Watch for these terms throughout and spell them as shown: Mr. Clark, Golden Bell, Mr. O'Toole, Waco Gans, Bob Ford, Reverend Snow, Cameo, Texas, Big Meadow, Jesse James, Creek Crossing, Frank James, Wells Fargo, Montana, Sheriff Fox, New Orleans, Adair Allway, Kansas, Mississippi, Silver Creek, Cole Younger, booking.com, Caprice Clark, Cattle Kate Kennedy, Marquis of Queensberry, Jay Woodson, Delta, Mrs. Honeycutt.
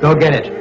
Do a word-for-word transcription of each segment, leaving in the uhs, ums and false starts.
Go get it.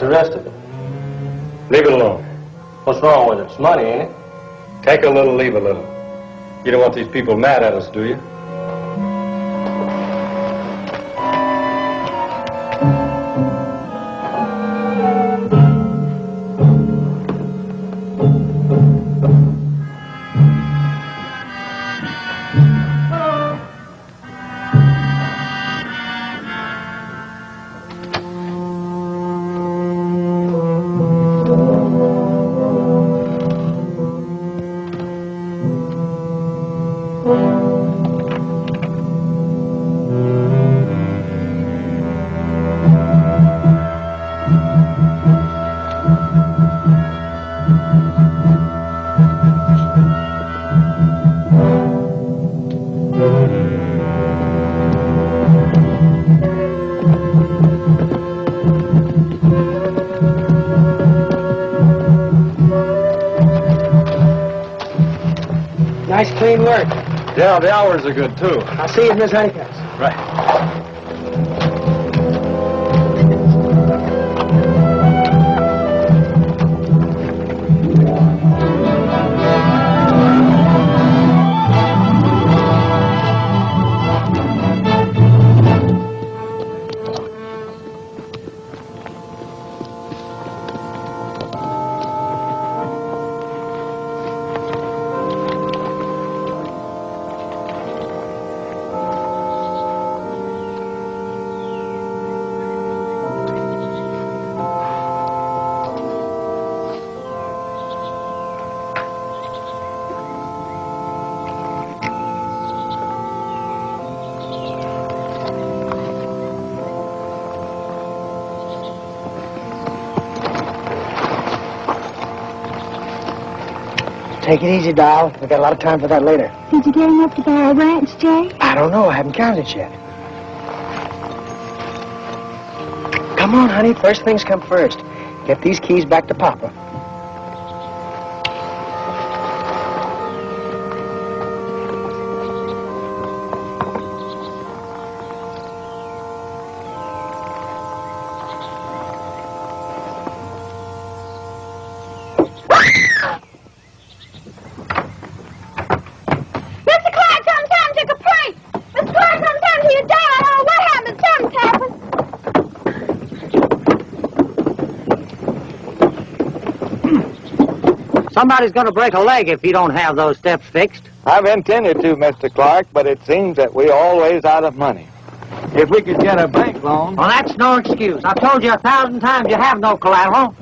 The rest of it. Leave it alone. What's wrong with it? It's money, ain't it? Take a little, leave a little. You don't want these people mad at us, do you? Nice clean work. Yeah, the hours are good, too. I'll see you at Miss Honeycutt's. Take it easy, doll. We got a lot of time for that later. Did you get enough to buy a ranch, Jay? I don't know. I haven't counted it yet. Come on, honey. First things come first. Get these keys back to Papa. Somebody's going to break a leg if you don't have those steps fixed. I've intended to, Mister Clark, but it seems that we're always out of money. If we could get a bank loan... Well, that's no excuse. I've told you a thousand times you have no collateral.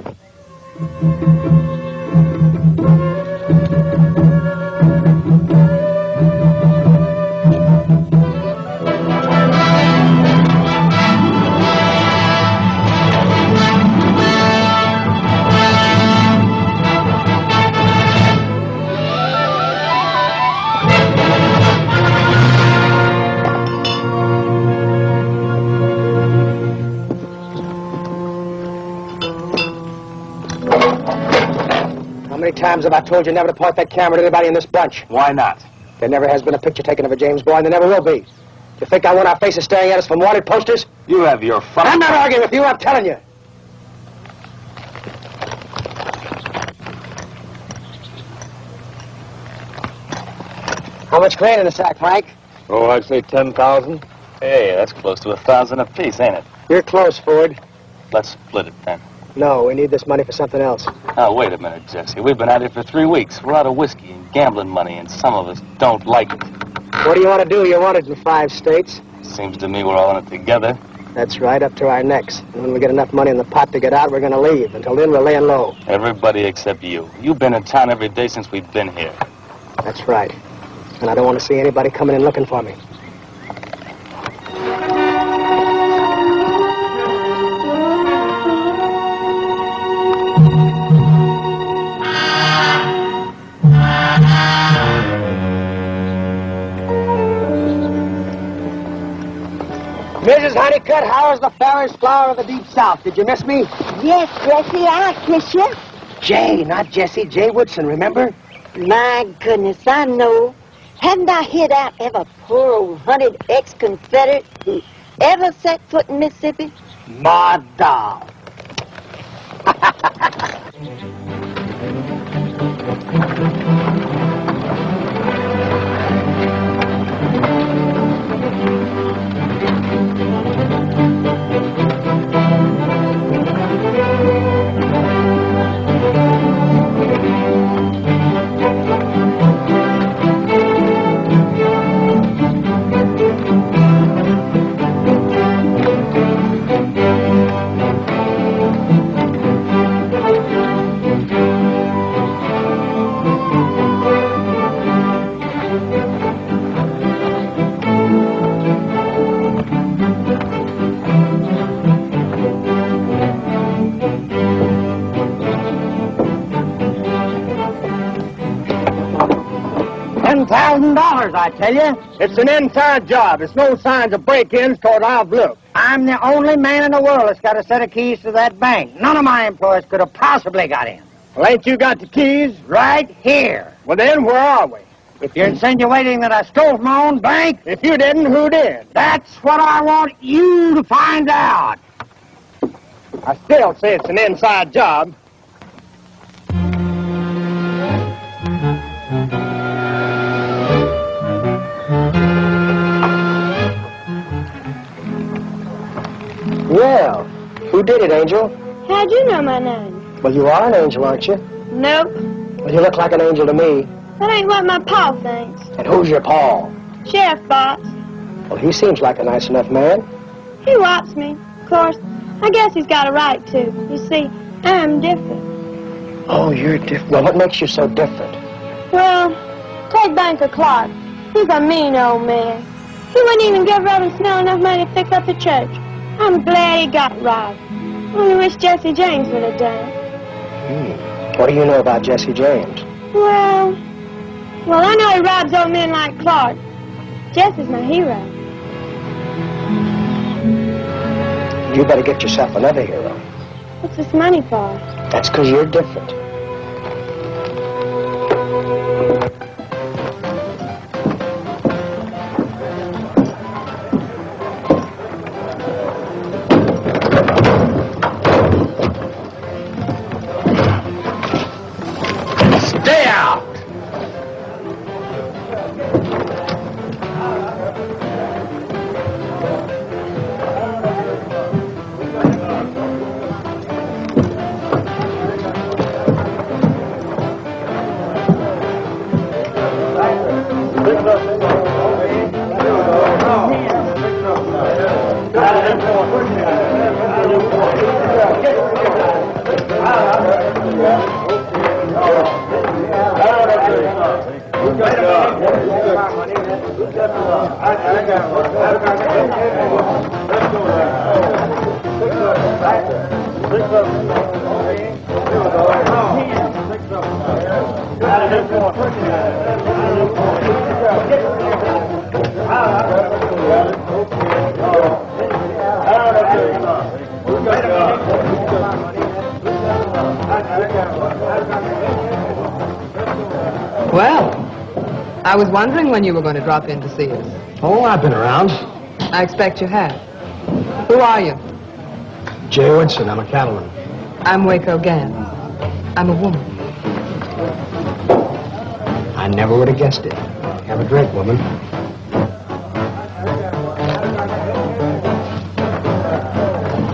times have I told you never to point that camera at anybody in this bunch? Why not? There never has been a picture taken of a James boy, and there never will be. You think I want our faces staring at us from wanted posters? You have your fun. I'm not arguing with you, I'm telling you. How much grain in the sack, Frank? Oh, I'd say ten thousand. Hey, that's close to a thousand apiece, ain't it? You're close, Ford. Let's split it, then. No, we need this money for something else. Oh, wait a minute, Jesse. We've been out here for three weeks. We're out of whiskey and gambling money, and some of us don't like it. What do you want to do? You're wanted in five states. Seems to me we're all in it together. That's right, up to our necks. And when we get enough money in the pot to get out, we're going to leave. Until then, we're laying low. Everybody except you. You've been in town every day since we've been here. That's right. And I don't want to see anybody coming in looking for me. Missus Honeycutt, how is the fairest flower of the deep south? Did you miss me? Yes, Jesse, I miss you. Jay, not Jesse, Jay Woodson, remember? My goodness, I know. Haven't I heard out ever poor old hunted ex-Confederate who ever set foot in Mississippi? My doll. ten thousand dollars, I tell you. It's an inside job. There's no signs of break-ins toward our look. I'm the only man in the world that's got a set of keys to that bank. None of my employees could have possibly got in. Well, ain't you got the keys? Right here. Well, then, where are we? If you're insinuating that I stole from my own bank... If you didn't, who did? That's what I want you to find out. I still say it's an inside job. Well, who did it, Angel? How'd you know my name? Well, you are an angel, aren't you? Nope. Well, you look like an angel to me. That ain't what my pa thinks. And who's your pa? Sheriff Fox. Well, he seems like a nice enough man. He wants me, of course. I guess he's got a right to. You see, I'm different. Oh, you're different. Well, what makes you so different? Well, take Banker Clark. He's a mean old man. He wouldn't even give Reverend Snow enough money to fix up the church. I'm glad he got robbed. I only wish Jesse James would have done it. Hmm. What do you know about Jesse James? Well, well, I know he robs old men like Clark. Jesse's my hero. You better get yourself another hero. What's this money for? That's because you're different. Well, I was wondering when you were going to drop in to see us. Oh, I've been around. I expect you have. Who are you? Jay Woodson. I'm a cattleman. I'm Waco Gans. I'm a woman. I never would have guessed it. Have a drink, woman.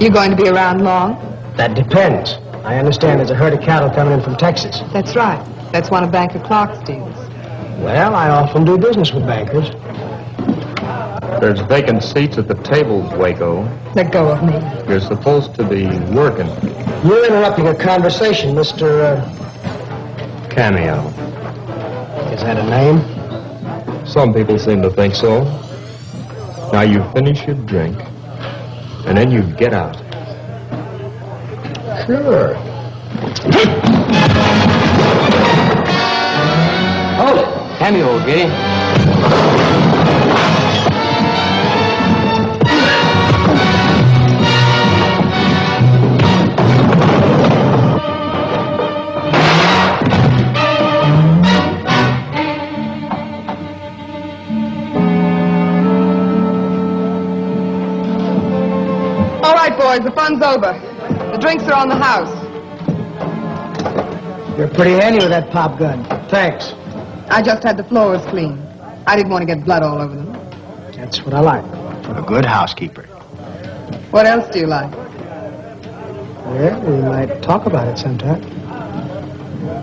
You going to be around long? That depends. I understand there's a herd of cattle coming in from Texas. That's right. That's one of Banker Clark's deals. Well, I often do business with bankers. There's vacant seats at the tables, Waco. Let go of me. You're supposed to be working. You're interrupting a conversation, Mister Uh... Cameo. Is that a name? Some people seem to think so. Now, you finish your drink, and then you get out. Sure. Hold it. Hand me old giddy. All right, boys, the fun's over. The drinks are on the house. You're pretty handy with that pop gun. Thanks. I just had the floors cleaned. I didn't want to get blood all over them. That's what I like. A good housekeeper. What else do you like? Well, we might talk about it sometime.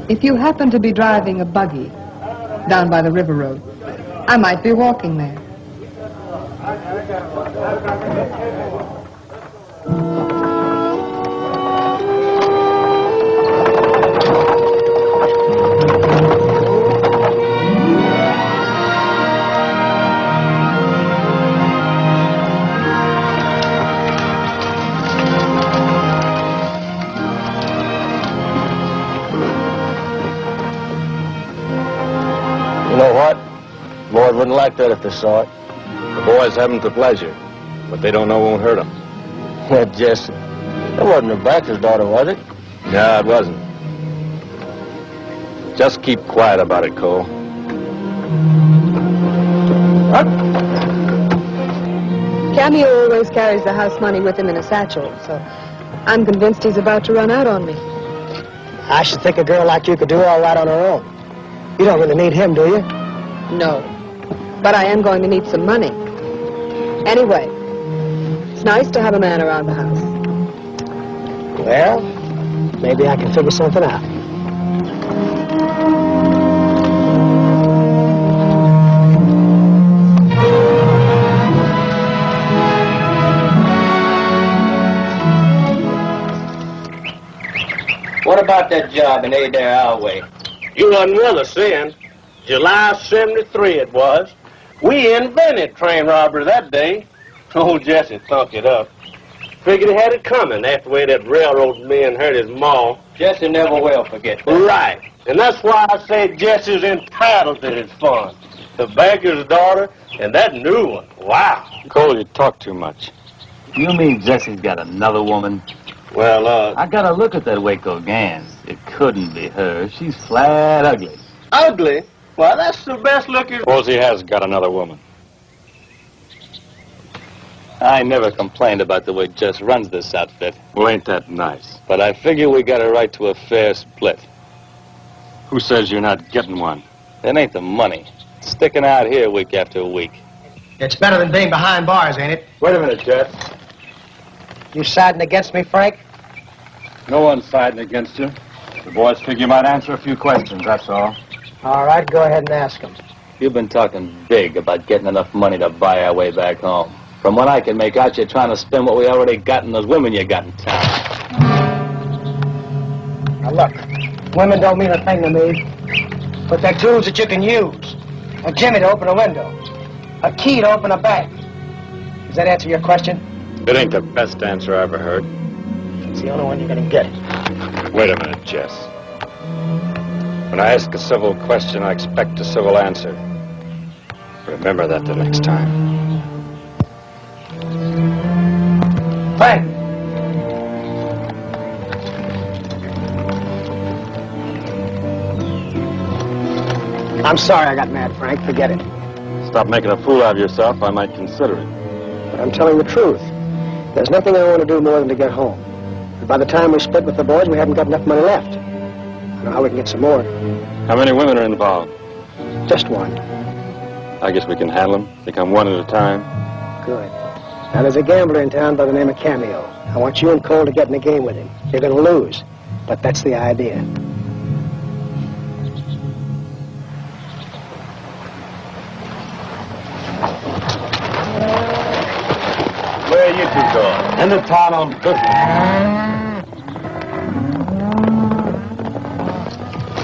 If you happen to be driving a buggy down by the river road, I might be walking there. Wouldn't like that if they saw it. The boys haven't the pleasure. What they don't know won't hurt them. Yeah, Jesse. That wasn't her banker's daughter, was it? No, it wasn't. Just keep quiet about it, Cole. What? Cameo always carries the house money with him in a satchel, so I'm convinced he's about to run out on me. I should think a girl like you could do all right on her own. You don't really need him, do you? No. But I am going to need some money. Anyway, it's nice to have a man around the house. Well, maybe I can figure something out. What about that job in Adair Allway? You wasn't with us then. July seventy-three it was. We invented train robbery that day. Old Jesse thunk it up. Figured he had it coming after the way that railroad man hurt his maw. Jesse never will forget that. Right. And that's why I say Jesse's entitled to his funds. The banker's daughter and that new one. Wow. Cole, you talk too much. You mean Jesse's got another woman? Well, uh... I gotta look at that Waco Gans. It couldn't be her. She's flat ugly. Ugly? Well, that's the best looking... Suppose he has got another woman. I never complained about the way Jess runs this outfit. Well, ain't that nice? But I figure we got a right to a fair split. Who says you're not getting one? It ain't the money. It's sticking out here week after week. It's better than being behind bars, ain't it? Wait a minute, Jess. You siding against me, Frank? No one's siding against you. The boys figure you might answer a few questions, that's all. All right, go ahead and ask them. You've been talking big about getting enough money to buy our way back home. From what I can make out, you're trying to spend what we already got in those women you got in town. Now, look, women don't mean a thing to me, but they're tools that you can use. A jimmy to open a window. A key to open a bank. Does that answer your question? It ain't the best answer I ever heard. It's the only one you're going to get. Wait a minute, Jess. When I ask a civil question, I expect a civil answer. Remember that the next time. Frank! I'm sorry I got mad, Frank. Forget it. Stop making a fool out of yourself. I might consider it. But I'm telling the truth. There's nothing I want to do more than to get home. And by the time we split with the boys, we haven't got enough money left. I don't know how we can get some more. How many women are involved? Just one. I guess we can handle them. They come one at a time. Good. Now, there's a gambler in town by the name of Cameo. I want you and Cole to get in the game with him. You're going to lose, but that's the idea. Where are you two going? In the town on business.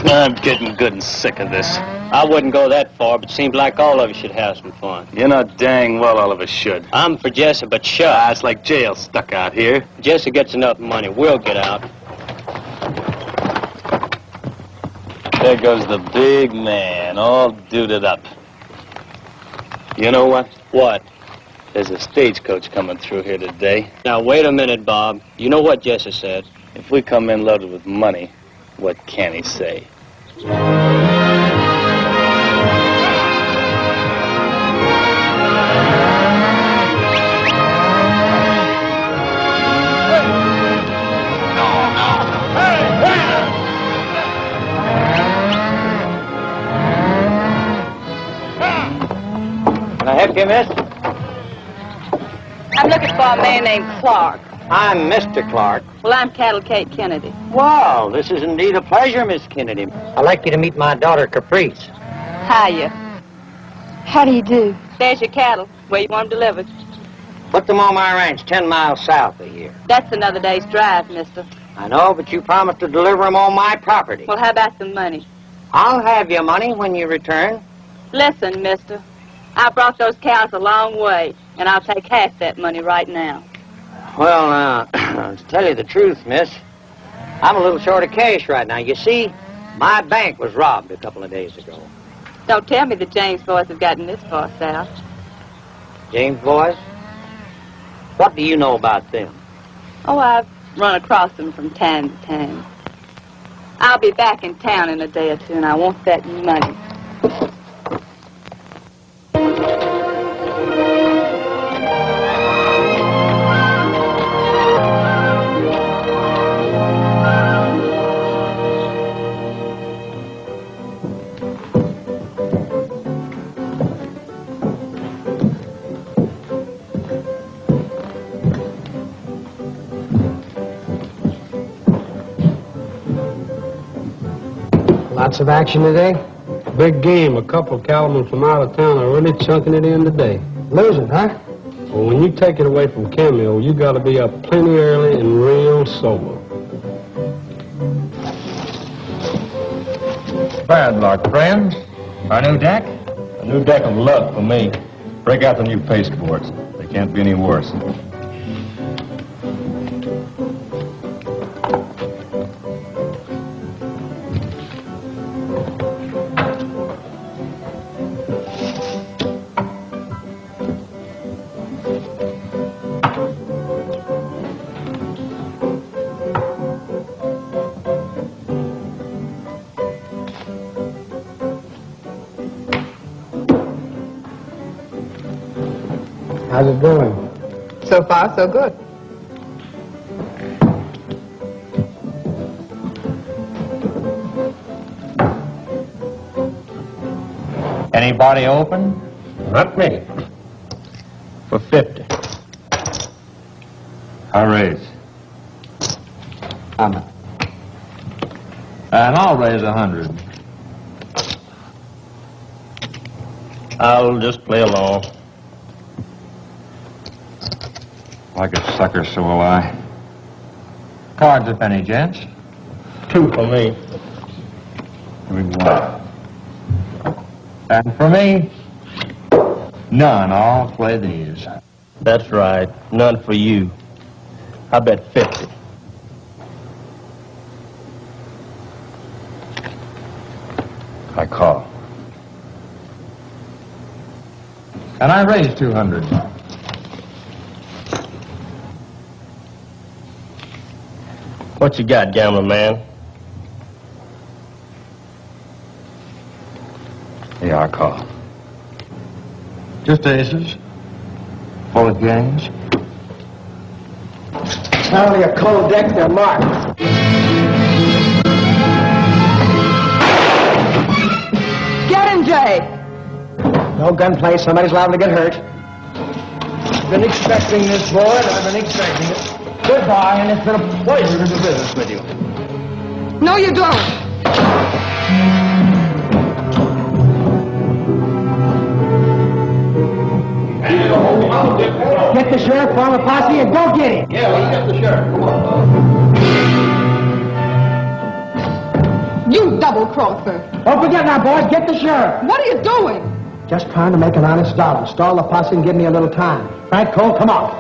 I'm getting good and sick of this. I wouldn't go that far, but seems like all of us should have some fun. You know dang well all of us should. I'm for Jesse, but sure. Ah, it's like jail stuck out here. If Jesse gets enough money, we'll get out. There goes the big man, all duded up. You know what? What? There's a stagecoach coming through here today. Now, wait a minute, Bob. You know what Jesse said. If we come in loaded with money, what can he say? Can I help you, miss? I'm looking for a man named Clark. I'm Mister Clark. Well, I'm Cattle Kate Kennedy. Wow, this is indeed a pleasure, Miss Kennedy. I'd like you to meet my daughter, Caprice. Hiya. How do you do? There's your cattle, where you want them delivered. Put them on my ranch, ten miles south of here. That's another day's drive, mister. I know, but you promised to deliver them on my property. Well, how about the money? I'll have your money when you return. Listen, mister, I brought those cows a long way. And I'll take half that money right now. Well, now, uh, to tell you the truth, miss, I'm a little short of cash right now. You see, my bank was robbed a couple of days ago. Don't tell me the James boys have gotten this far south. James boys? What do you know about them? Oh, I've run across them from time to time. I'll be back in town in a day or two, and I want that money. Lots of action today? Big game. A couple cattlemen from out of town are really chunking it in today. Losing, huh? Well, when you take it away from Cameo, you gotta be up plenty early and real sober. Bad luck, friends. Our new deck? A new deck of luck for me. Break out the new pasteboards. They can't be any worse. How's it going? So far, so good. Anybody open? Not me. For fifty. I raise. How much? And I'll raise a hundred. I'll just play along. Like a sucker, so will I. Cards, if any, gents. Two for me. Give me one. And for me, none. I'll play these. That's right. None for you. I bet fifty. I call. And I raise two hundred. What you got, gambler man? Yeah, I call. Just aces. Full of gangs. It's not only a cold deck, they're marked. Get him, Jay! No gunplay, somebody's liable to get hurt. I've been expecting this, boy, and I've been expecting it. Goodbye, and it's been a pleasure to do business with you. No, you don't. Get the sheriff, form a posse, and go get him! Yeah, we got the sheriff. Come on. You double-crosser! Don't forget now, boys, get the sheriff! What are you doing? Just trying to make an honest dollar. Stall the posse and give me a little time. Right, Cole? Come on.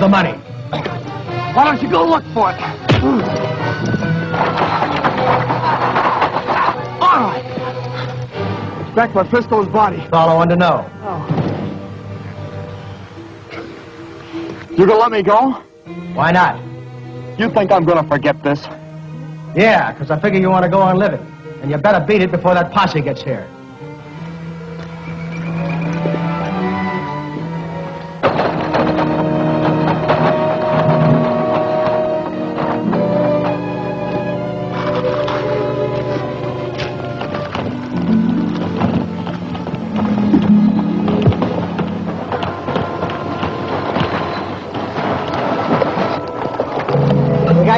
The money. Why don't you go look for it? All right. It's back by Frisco's body. All I want to know. Oh. You gonna let me go? Why not? You think I'm gonna forget this? Yeah, because I figure you want to go on living. And you better beat it before that posse gets here.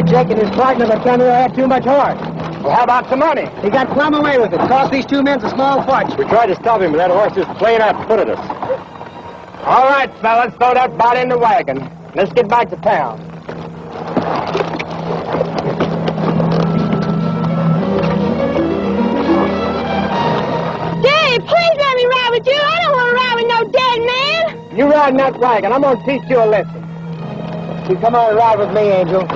Jake and his partner, but Cameo had too much horse. Well, how about some money? He got plumb away with it. Cost these two men a small fortune. We tried to stop him, but that horse just plain outfooted us. All right, fellas, throw that body in the wagon. Let's get back to town. Dave, please let me ride with you. I don't want to ride with no dead man. You ride in that wagon. I'm going to teach you a lesson. You come on and ride with me, Angel.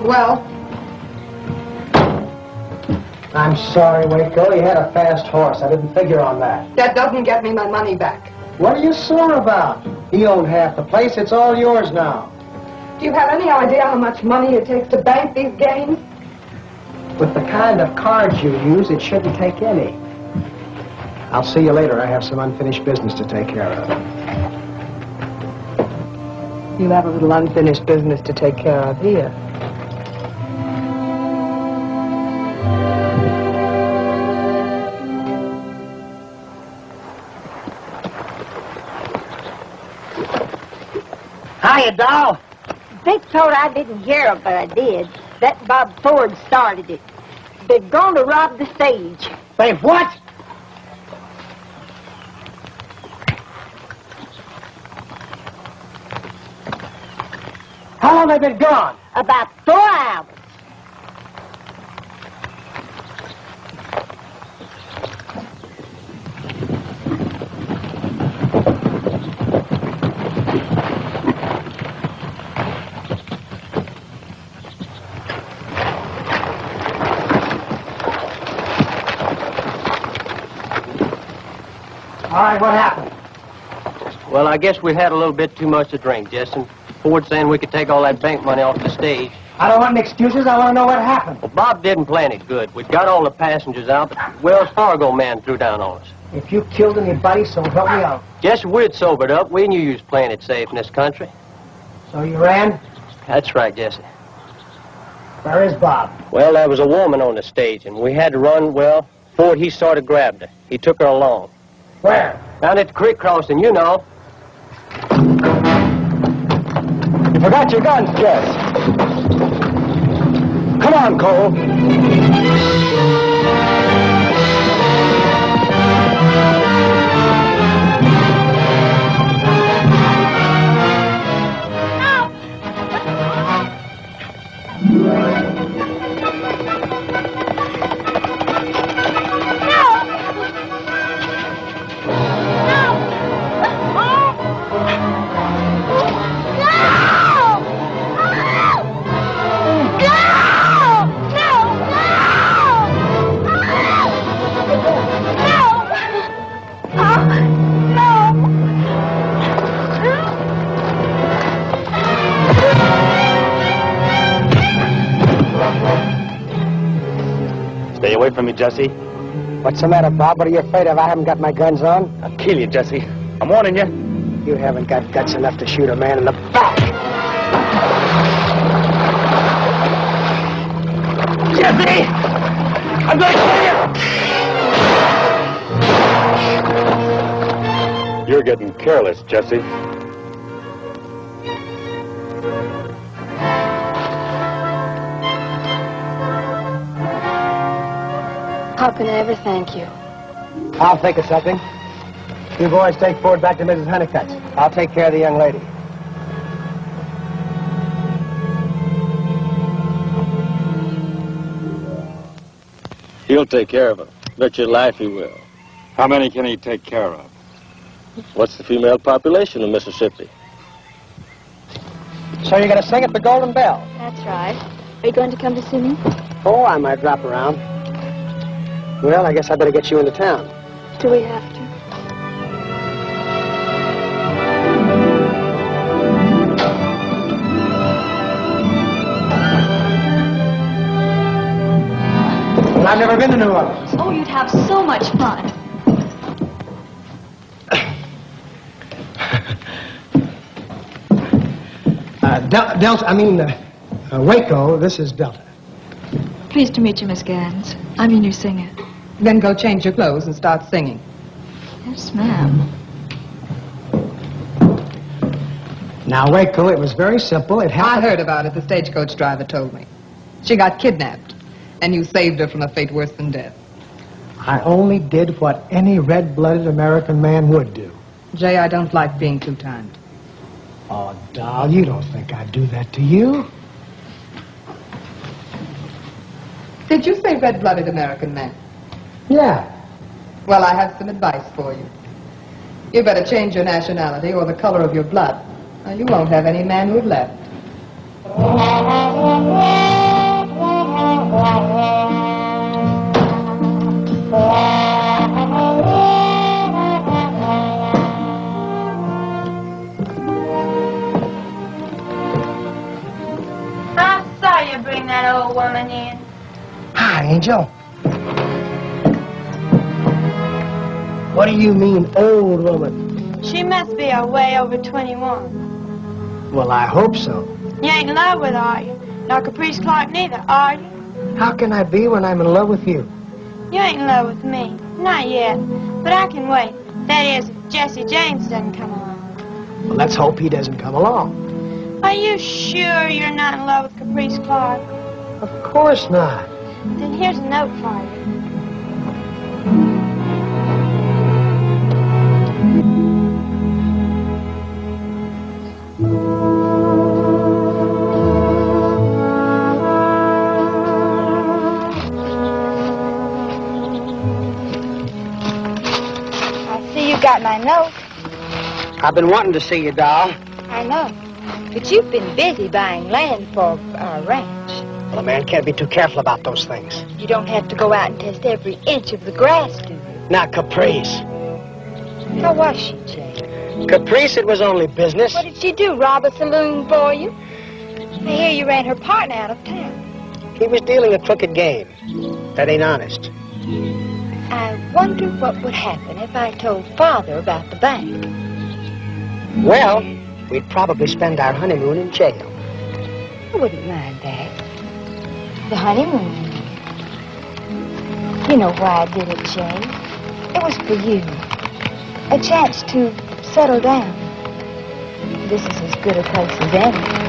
Well? I'm sorry, Waco. He had a fast horse. I didn't figure on that. That doesn't get me my money back. What are you sore about? He owned half the place. It's all yours now. Do you have any idea how much money it takes to bank these games? With the kind of cards you use, it shouldn't take any. I'll see you later. I have some unfinished business to take care of. You'll have a little unfinished business to take care of here. Hiya, doll. Vic told I didn't hear it, but I did. That Bob Ford started it. They're going to rob the stage. They what? How long have they been gone? About four hours. All right, what happened? Well, I guess we had a little bit too much to drink, Justin. Ford saying we could take all that bank money off the stage. I don't want any excuses. I want to know what happened. Well, Bob didn't plan it good. We got all the passengers out, but the Wells Fargo man threw down on us. If you killed anybody, so help me out. Jesse, we'd sobered up. We knew you was playing it safe in this country. So you ran? That's right, Jesse. Where is Bob? Well, there was a woman on the stage, and we had to run. Well, Ford, he sort of grabbed her. He took her along. Where? Down at the Creek Crossing, you know. You forgot your guns, Jess. Come on, Cole. From me, Jesse. What's the matter, Bob? What are you afraid of? I haven't got my guns on. I'll kill you, Jesse. I'm warning you. You haven't got guts enough to shoot a man in the back. Jesse! I'm going to kill you! You're getting careless, Jesse. How can I ever thank you? I'll think of something. You boys take Ford back to Missus Honeycutt's. I'll take care of the young lady. He'll take care of her. Bet your life he will. How many can he take care of? What's the female population in Mississippi? So you're going to sing at the Golden Bell? That's right. Are you going to come to see me? Oh, I might drop around. Well, I guess I better get you into town. Do we have to? Well, I've never been to New Orleans. Oh, you'd have so much fun. uh, Del Delta, I mean, uh, uh, Waco, this is Delta. Pleased to meet you, Miss Gans. I'm your new singer. Then go change your clothes and start singing. Yes, ma'am. Now, Waco, it was very simple. It happened. I heard about it. The stagecoach driver told me. She got kidnapped, and you saved her from a fate worse than death. I only did what any red-blooded American man would do. Jay, I don't like being two-timed. Oh, doll, you don't think I'd do that to you? Did you say red-blooded American man? Yeah. Well, I have some advice for you. You better change your nationality or the color of your blood, or you won't have any manhood left. I saw you bring that old woman in. Hi, Angel. What do you mean, old woman? She must be a way over twenty-one. Well, I hope so. You ain't in love with her, are you? Nor Caprice Clark neither, are you? How can I be when I'm in love with you? You ain't in love with me. Not yet. But I can wait. That is, if Jesse James doesn't come along. Well, let's hope he doesn't come along. Are you sure you're not in love with Caprice Clark? Of course not. Then here's a note for you. I see you got my note. I've been wanting to see you, doll. I know. But you've been busy buying land for our ranch. Well, a man can't be too careful about those things. You don't have to go out and test every inch of the grass, do you? Not Caprice. How was she, Jay? Caprice, it was only business. What did she do, rob a saloon for you? I hear you ran her partner out of town. He was dealing a crooked game. That ain't honest. I wonder what would happen if I told Father about the bank. Well, we'd probably spend our honeymoon in jail. I wouldn't mind that. The honeymoon. You know why I did it, Jane. It was for you. A chance to settle down. This is as good a place as any.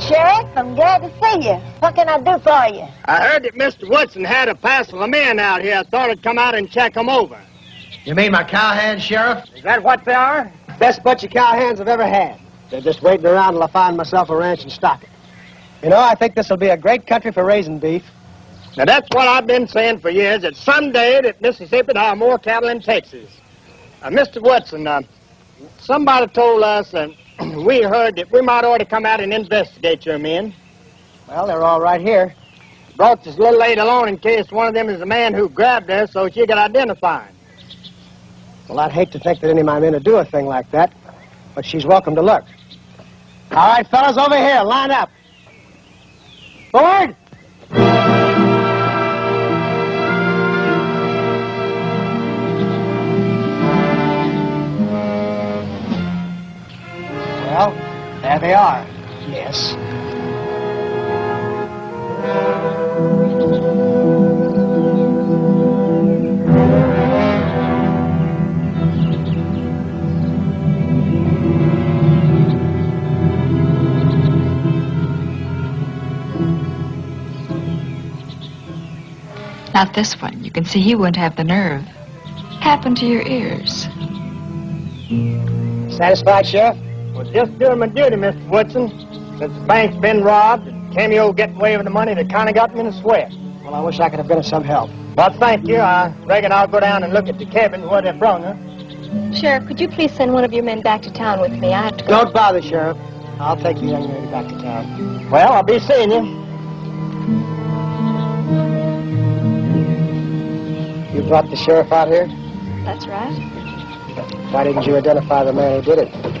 Sheriff, I'm glad to see you. What can I do for you? I heard that Mister Woodson had a parcel of men out here. I thought I'd come out and check them over. You mean my cowhands, Sheriff? Is that what they are? Best bunch of cowhands I've ever had. They're just waiting around till I find myself a ranch and stock it. You know, I think this will be a great country for raising beef. Now, that's what I've been saying for years, that someday that Mississippi will have more cattle than Texas. Uh, Mister Woodson, uh, somebody told us... Uh, We heard that we might ought to come out and investigate your men. Well, they're all right here. Brought this little lady along in case one of them is the man who grabbed her so she could identify him. Well, I'd hate to think that any of my men would do a thing like that, but she's welcome to look. All right, fellas, over here, line up. Forward! Well, there they are. Yes. Not this one. You can see he wouldn't have the nerve. What happened to your ears? Satisfied, Sheriff? Well, just doing my duty, Mister Woodson. Since the bank's been robbed and Cameo getting away with the money, that kind of got me in a sweat. Well, I wish I could have been of some help. Well, thank you. I reckon I'll go down and look at the cabin where they brung her. Sheriff, could you please send one of your men back to town with me? I have to go. Don't bother, Sheriff. I'll take the young lady back to town. Well, I'll be seeing you. You brought the sheriff out here? That's right. Why didn't you identify the man who did it?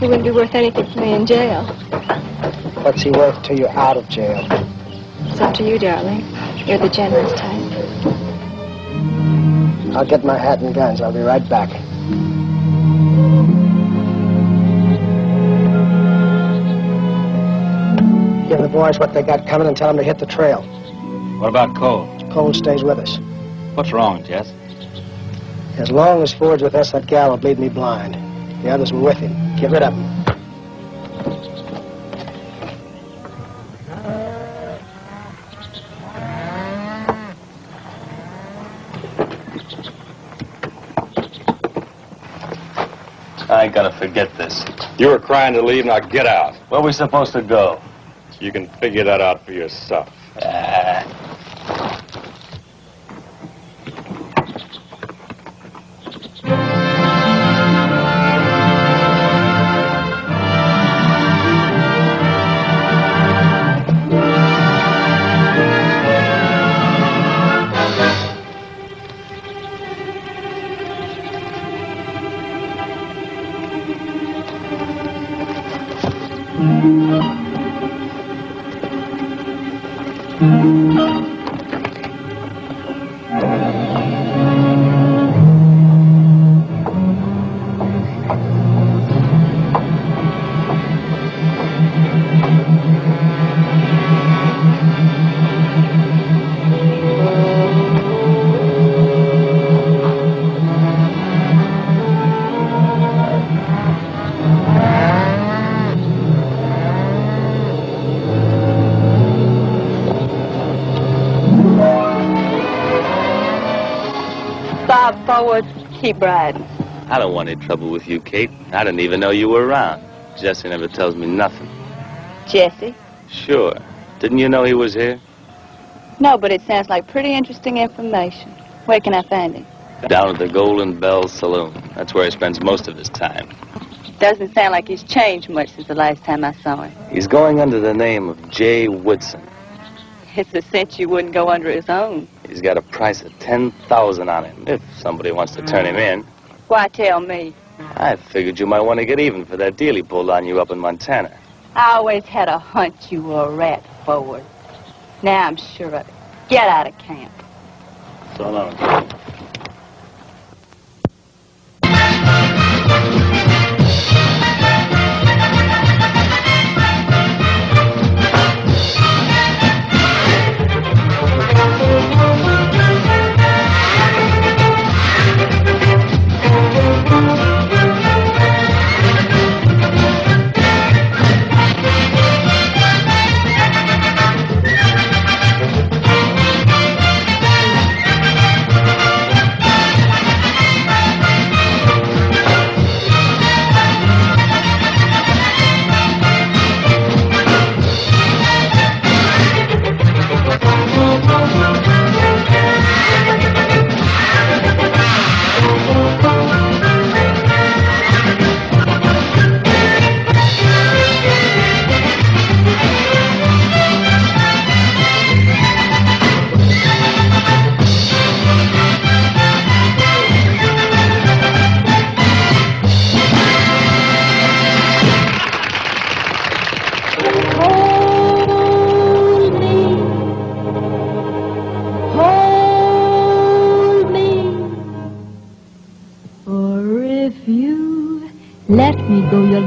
He wouldn't be worth anything to me in jail. What's he worth to you out of jail? It's up to you, darling. You're the generous type. I'll get my hat and guns. I'll be right back. Give the boys what they got coming and tell them to hit the trail. What about Cole? Cole stays with us. What's wrong, Jess? As long as Ford's with us, that gal will bleed me blind. The others were with him. Give it up. I gotta forget this. You were crying to leave, now get out. Where are we supposed to go? You can figure that out for yourself. Uh. Bride. I don't want any trouble with you, Kate. I didn't even know you were around. Jesse never tells me nothing. Jesse? Sure. Didn't you know he was here? No, but it sounds like pretty interesting information. Where can I find him? Down at the Golden Bell Saloon. That's where he spends most of his time. Doesn't sound like he's changed much since the last time I saw him. He's going under the name of Jay Woodson. It's a cinch you wouldn't go under his own. He's got a price of ten thousand dollars on him, if somebody wants to turn him in. Why tell me? I figured you might want to get even for that deal he pulled on you up in Montana. I always had a hunch you were a rat, Forward. Now I'm sure of it. Get out of camp. So long.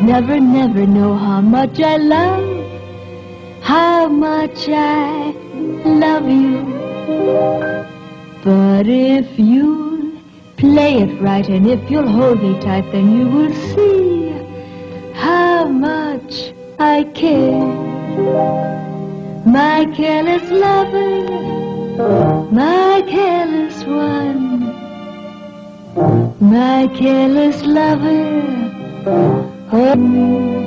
Never, never know how much I love, how much I love you. But if you'll play it right and if you'll hold me tight, then you will see how much I care. My careless lover, my careless one, my careless lover. Hold me,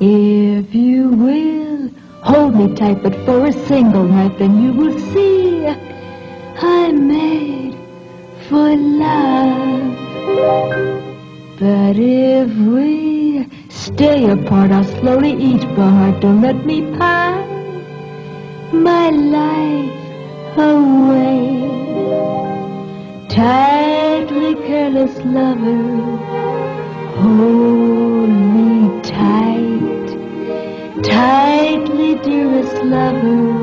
if you will, hold me tight, but for a single night, then you will see I'm made for love. But if we stay apart, I'll slowly eat my heart. Don't let me pile my life away. Tightly careless lover, hold me tight, tightly, dearest lover,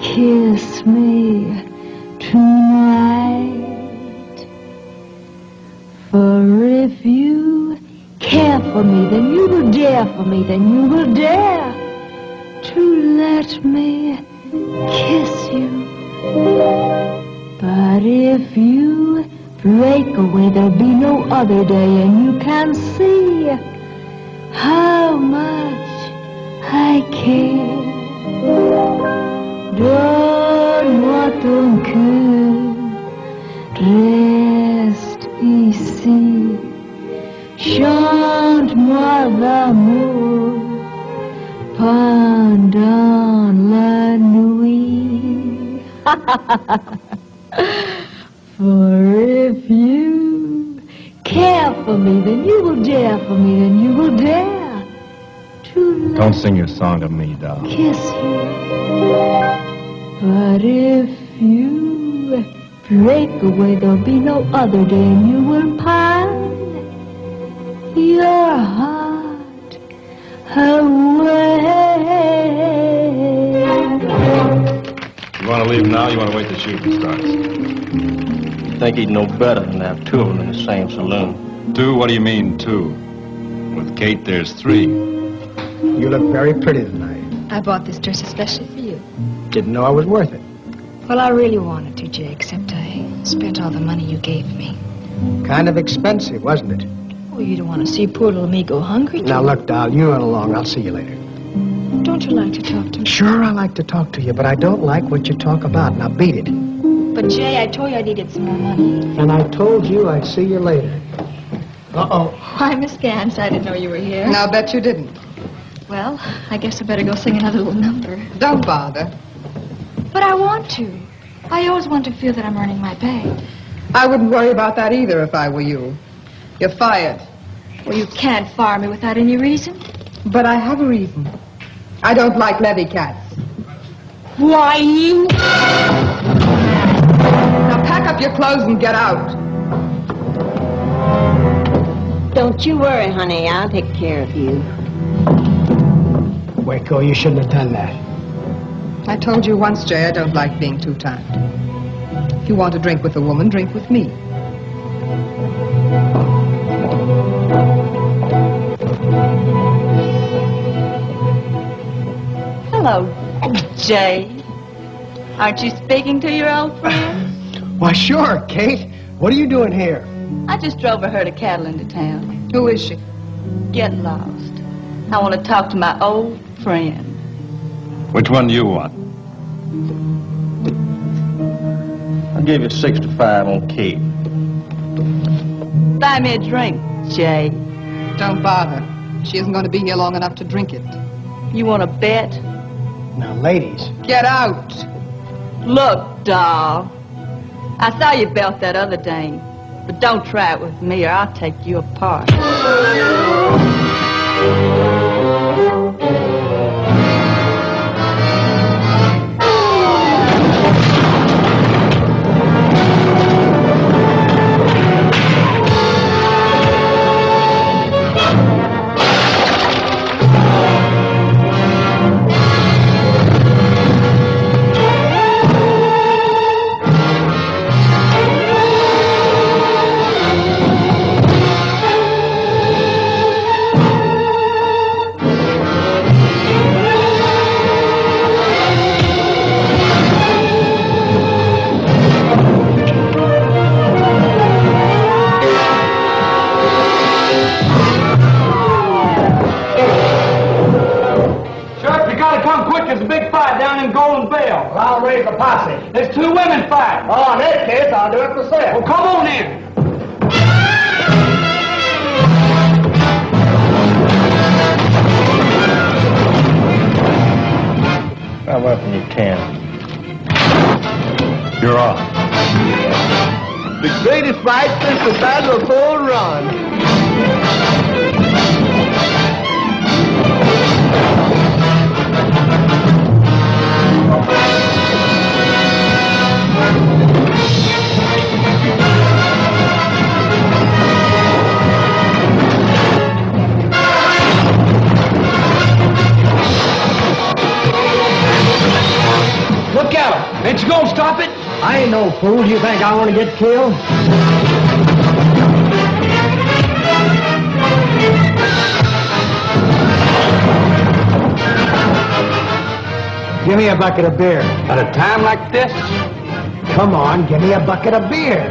kiss me tonight. For if you care for me, then you will dare for me, then you will dare to let me kiss you. But if you break away, there'll be no other day, and you can see how much I care. Donne-moi ton cœur, reste ici, chante-moi l'amour pendant la nuit. For if you care for me, then you will dare for me, then you will dare to... Don't sing your song to me, doll. Kiss you. But if you break away, there'll be no other day, and you will pine your heart away. leave him now, you want to wait till shooting starts? You'd think he'd know better than to have two of them in the same saloon. Two? What do you mean, two? With Kate, there's three. You look very pretty tonight. I bought this dress especially for you. Didn't know I was worth it. Well, I really wanted to, Jay, except I spent all the money you gave me. Kind of expensive, wasn't it? Oh, you don't want to see poor little me go hungry? Now, look, doll, you run along. I'll see you later. Don't you like to talk to me? Sure, I like to talk to you, but I don't like what you talk about. Now, beat it. But, Jay, I told you I needed some more money. And I told you I'd see you later. Uh-oh. Why, Miss Gans, I didn't know you were here. Now, I bet you didn't. Well, I guess I better go sing another little number. Don't bother. But I want to. I always want to feel that I'm earning my pay. I wouldn't worry about that either if I were you. You're fired. Well, you can't fire me without any reason. But I have a reason. I don't like levy cats. Why, you... Now pack up your clothes and get out. Don't you worry, honey. I'll take care of you. Waco, you shouldn't have done that. I told you once, Jay, I don't like being two-timed. If you want to drink with a woman, drink with me. Hello, Jay. Aren't you speaking to your old friend? Why, sure, Kate. What are you doing here? I just drove a herd of cattle into town. Who is she? Get lost. I want to talk to my old friend. Which one do you want? I'll give you six to five on Kate. Buy me a drink, Jay. Don't bother. She isn't going to be here long enough to drink it. You want to bet? Now, ladies. Get out. Look, doll. I saw you belt that other dame. But don't try it with me or I'll take you apart. Fool, you think I want to get killed? Give me a bucket of beer. At a time like this? Come on, give me a bucket of beer.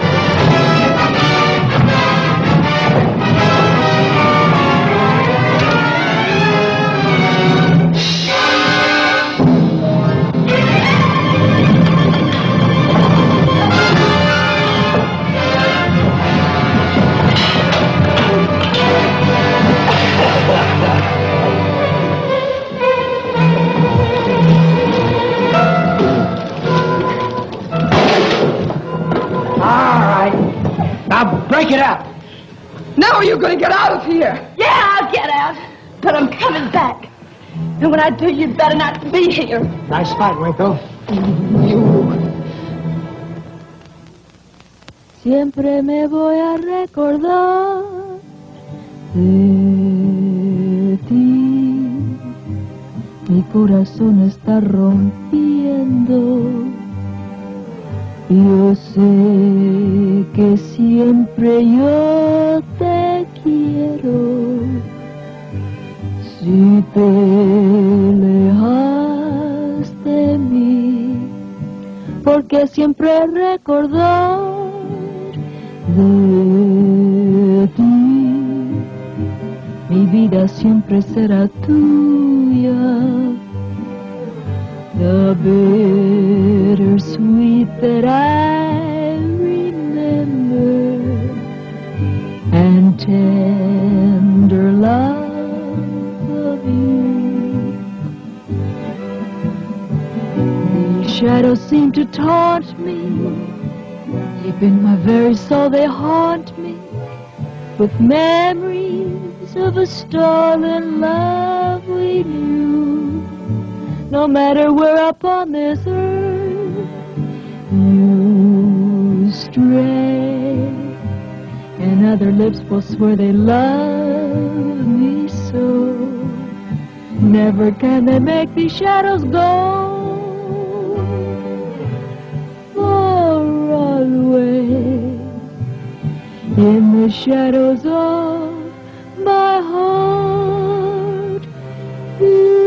Get out. Now you're going to get out of here. Yeah, I'll get out. But I'm coming back. And when I do, you'd better not be here. Nice fight, Waco. Siempre me voy a recordar de ti. Mi corazón está rompiendo Yo sé que siempre yo te quiero. Si te alejas de mí, porque siempre recordar de ti, mi vida siempre será tuya. The bittersweet that I remember, and tender love of you. These shadows seem to taunt me, deep in my very soul they haunt me, with memories of a stolen love we knew. No matter where upon this earth you stray, and other lips will swear they love me so. Never can they make these shadows go far away in the shadows of my heart. You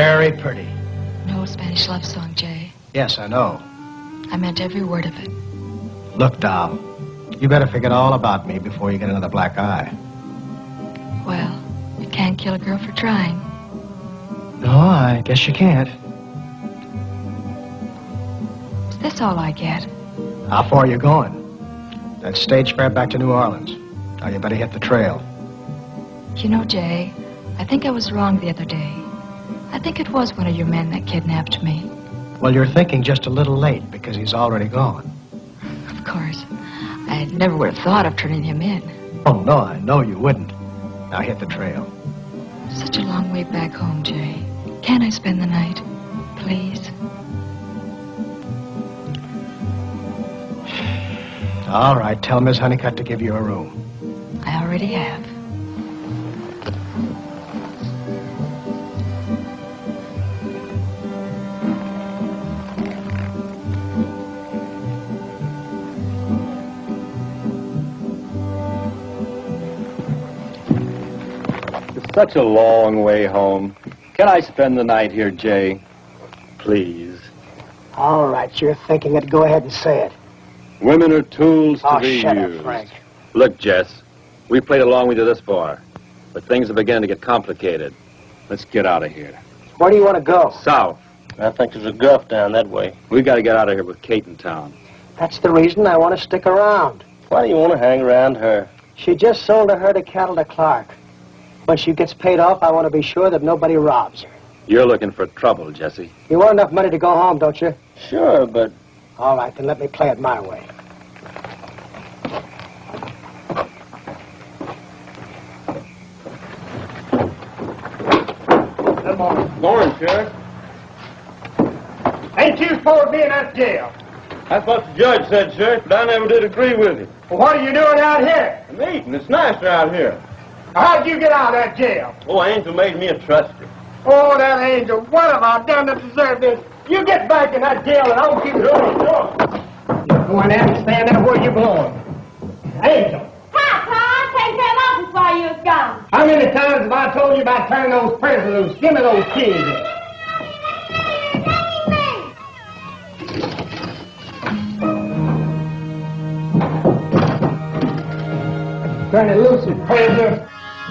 very pretty. An old Spanish love song, Jay. Yes, I know. I meant every word of it. Look, doll, you better forget all about me before you get another black eye. Well, you can't kill a girl for trying. No, I guess you can't. Is this all I get? How far are you going? That stage fare back to New Orleans. Now you better hit the trail. You know, Jay, I think I was wrong the other day. I think it was one of your men that kidnapped me. Well, you're thinking just a little late because he's already gone. Of course. I never would have thought of turning him in. Oh, no, I know you wouldn't. Now hit the trail. Such a long way back home, Jay. Can't I spend the night, please? All right, tell Miss Honeycutt to give you a room. I already have. Such a long way home. Can I spend the night here, Jay? Please. All right, you're thinking it. Go ahead and say it. Women are tools to be used. Oh, shut up, Frank. Look, Jess, we played along with you this far, but things are beginning to get complicated. Let's get out of here. Where do you want to go? South. I think there's a gulf down that way. We got to get out of here with Kate in town. That's the reason I want to stick around. Why do you want to hang around her? She just sold her herd of cattle to Clark. When she gets paid off, I want to be sure that nobody robs her. You're looking for trouble, Jesse. You want enough money to go home, don't you? Sure, but... All right, then let me play it my way. Come on. Morning, Sheriff. Ain't you supposed to be in that jail? That's what the judge said, Sheriff, but I never did agree with him. Well, what are you doing out here? I'm eating. It's nicer out here. How'd you get out of that jail? Oh, Angel made me a trustee. Oh, that Angel. What have I done to deserve this? You get back in that jail and I'll keep you on the door. You're going out and stand out where you belong. Angel. Hi, Tom. Take that office while you was gone. How many times have I told you about turning those prisoners loose? Give me those keys. Turn it loose, you prisoner.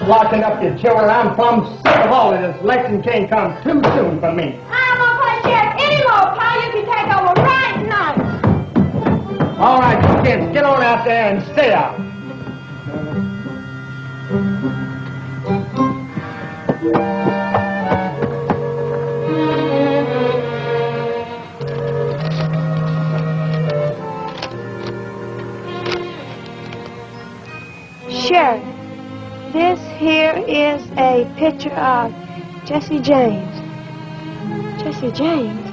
Locking up your children. I'm plumb sick of all of this. Election can't come too soon for me. I'm gonna play sheriff any more, Pa. You can take over right now. All right, you kids, get on out there and stay out. Sheriff, this here is a picture of Jesse James. Jesse James?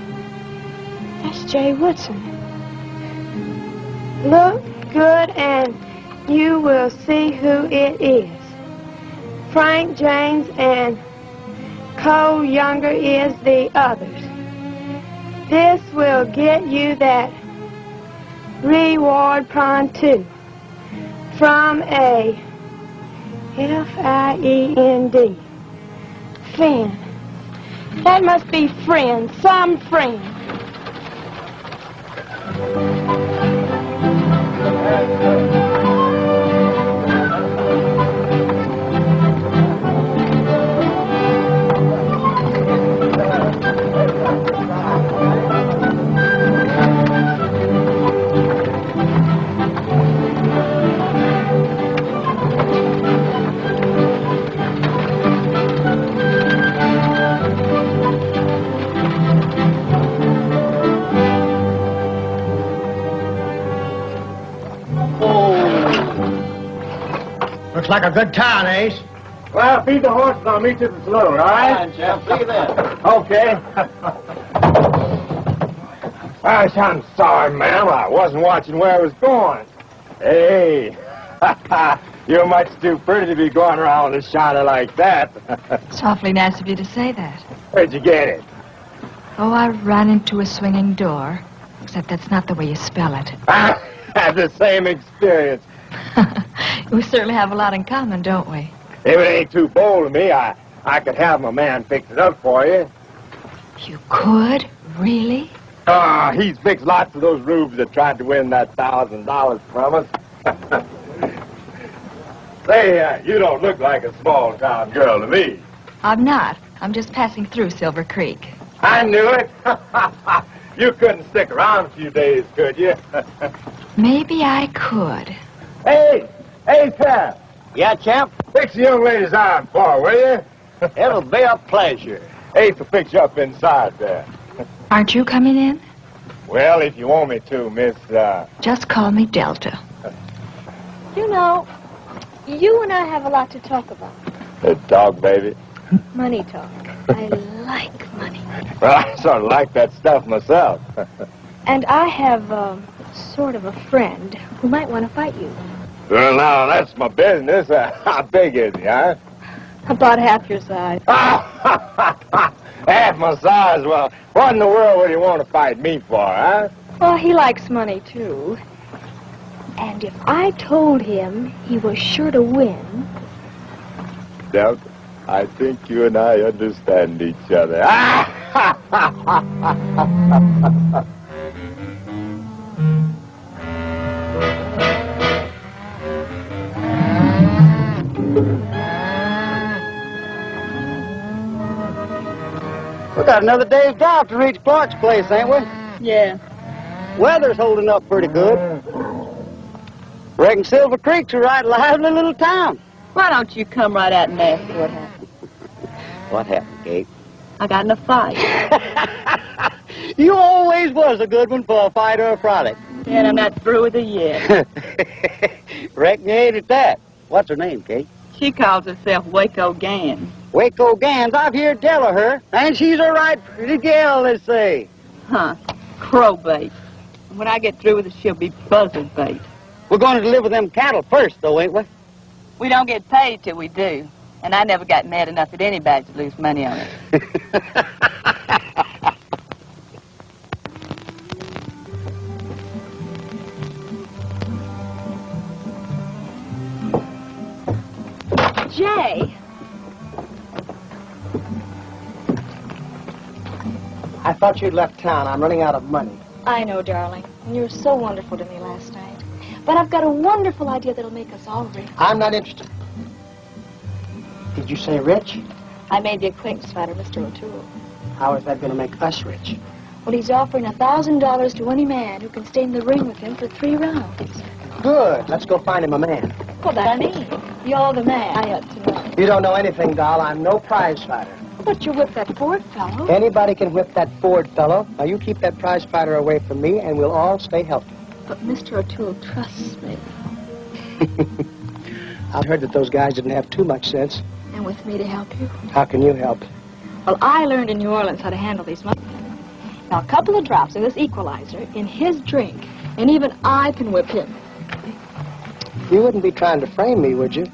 That's Jay Woodson. Look good and you will see who it is. Frank James and Cole Younger is the others. This will get you that reward pronto from a F I E N D. Friend. That must be friend, some friend. Like a good town, Ace. Well, feed the horse and I'll meet you at the saloon, all right? All right, Jeff. See you then. Okay. Gosh, I'm sorry, ma'am. I wasn't watching where I was going. Hey. You're much too pretty to be going around with a shiner like that. It's awfully nice of you to say that. Where'd you get it? Oh, I ran into a swinging door. Except that's not the way you spell it. I had the same experience. We certainly have a lot in common, don't we? If it ain't too bold of me, I, I could have my man fix it up for you. You could? Really? Ah, uh, he's fixed lots of those rubes that tried to win that thousand dollars from us. Say, uh, you don't look like a small-town girl to me. I'm not. I'm just passing through Silver Creek. I knew it. You couldn't stick around a few days, could you? Maybe I could. Hey! Hey, Pat. Yeah, champ? Fix the young lady's arm for her, will you? It'll be a pleasure. Ace will fix you up inside there. Aren't you coming in? Well, if you want me to, Miss, uh... Just call me Delta. You know, you and I have a lot to talk about. Let's talk, baby. Money talk. I like money. Well, I sort of like that stuff myself. And I have, um, uh, sort of a friend who might want to fight you. Well, now, that's my business. Uh, how big is he, huh? About half your size. Half my size? Well, what in the world would he want to fight me for, huh? Well, he likes money, too. And if I told him he was sure to win... Delta, I think you and I understand each other. We got another day's drive to reach Clark's place, ain't we? Yeah. Weather's holding up pretty good. Reckon Silver Creek's a right lively little town. Why don't you come right out and ask what happened? What happened, Kate? I got in a fight. You always was a good one for a fight or a frolic. And I'm not through with it yet. Reckon you hated that. What's her name, Kate? She calls herself Waco Gans. Waco Gans? I've heard tell of her. And she's a right pretty gal, they say. Huh. Crowbait. When I get through with it, she'll be buzzard bait. We're going to deliver them cattle first, though, ain't we? We don't get paid till we do. And I never got mad enough at anybody to lose money on it. Jay! I thought you'd left town. I'm running out of money. I know, darling. You were so wonderful to me last night. But I've got a wonderful idea that'll make us all rich. I'm not interested. Did you say rich? I made the acquaintance fighter, Mister O'Toole. How is that going to make us rich? Well, he's offering a thousand dollars to any man who can stay in the ring with him for three rounds. Good. Let's go find him a man. Well, that I mean. You're the man. I ought to know. You don't know anything, doll. I'm no prize fighter. But you whip that Ford fellow. Anybody can whip that Ford fellow. Now, you keep that prize fighter away from me, and we'll all stay healthy. But Mister O'Toole trusts me. I've heard that those guys didn't have too much sense. And with me to help you? How can you help? Well, I learned in New Orleans how to handle these monkeys. Now, a couple of drops of this equalizer in his drink, and even I can whip him. You wouldn't be trying to frame me, would you?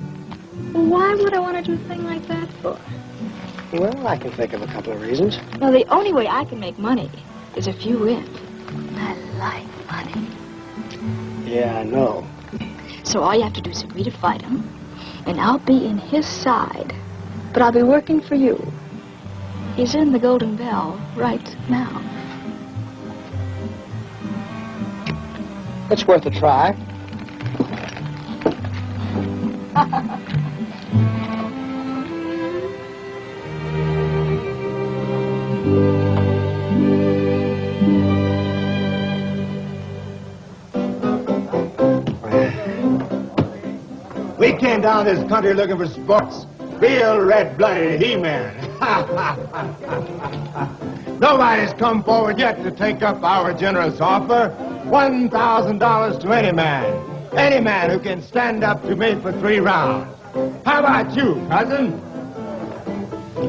Well, why would I want to do a thing like that for? Well, I can think of a couple of reasons. Well, the only way I can make money is if you win. I like money. Yeah, I know. So all you have to do is agree to fight him, and I'll be in his side. But I'll be working for you. He's in the Golden Bell right now. It's worth a try. We came down this country looking for sports. Real red-blooded He-Man. Nobody's come forward yet to take up our generous offer. one thousand dollars to any man. Any man who can stand up to me for three rounds. How about you, cousin?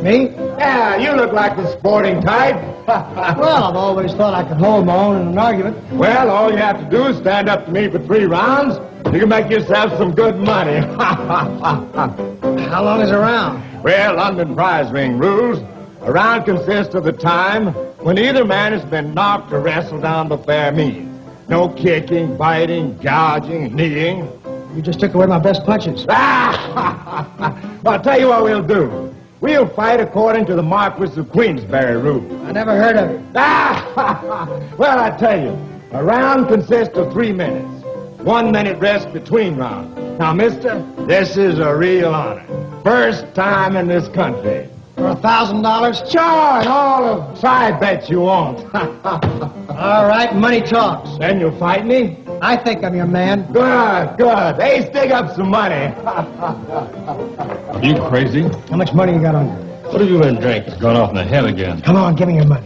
Me? Yeah, you look like the sporting type. Well, I've always thought I could hold my own in an argument. Well, all you have to do is stand up to me for three rounds. You can make yourself some good money. How long is a round? Well, London prize ring rules. A round consists of the time when either man has been knocked or wrestled down to fair means. No kicking, biting, gouging, kneeing. You just took away my best punches. Well, I'll tell you what we'll do. We'll fight according to the Marquis of Queensberry rule. I never heard of it. Well, I tell you, a round consists of three minutes. One minute rest between rounds. Now, mister, this is a real honor. First time in this country. For a thousand dollars? Sure, and all of side bets you want. All right, money talks. Then you'll fight me? I think I'm your man. Good, good. Hey, dig up some money. Are you crazy? How much money you got on you? What have you been drinking? It's gone off in the head again. Come on, give me your money.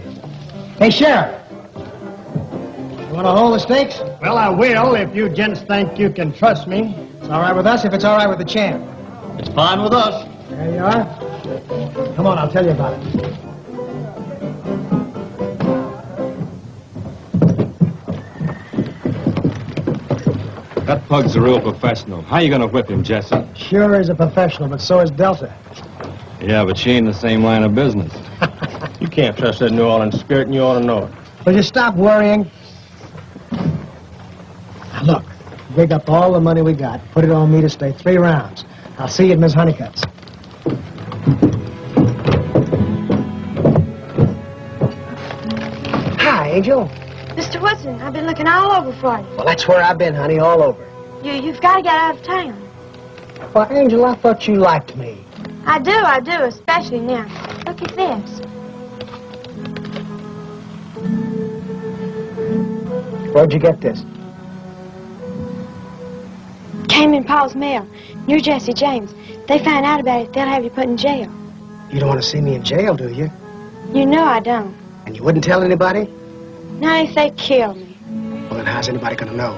Hey, Sheriff. You want to hold the stakes? Well, I will if you gents think you can trust me. It's all right with us if it's all right with the champ. It's fine with us. There you are. Come on, I'll tell you about it. That pug's a real professional. How are you going to whip him, Jesse? Sure is a professional, but so is Delta. Yeah, but she ain't in the same line of business. You can't trust that New Orleans spirit, and you ought to know it. Will you stop worrying? Look, dig up all the money we got. Put it on me to stay three rounds. I'll see you at Miss Honeycutt's. Hi, Angel. Mister Woodson, I've been looking all over for you. Well, that's where I've been, honey, all over. You, you've got to get out of town. Well, Angel, I thought you liked me. I do, I do, especially now. Look at this. Where'd you get this? Came in Paul's mail. You're Jesse James. They find out about it, they'll have you put in jail. You don't want to see me in jail, do you? You know I don't. And you wouldn't tell anybody? Not if they kill me. Well, then how's anybody going to know?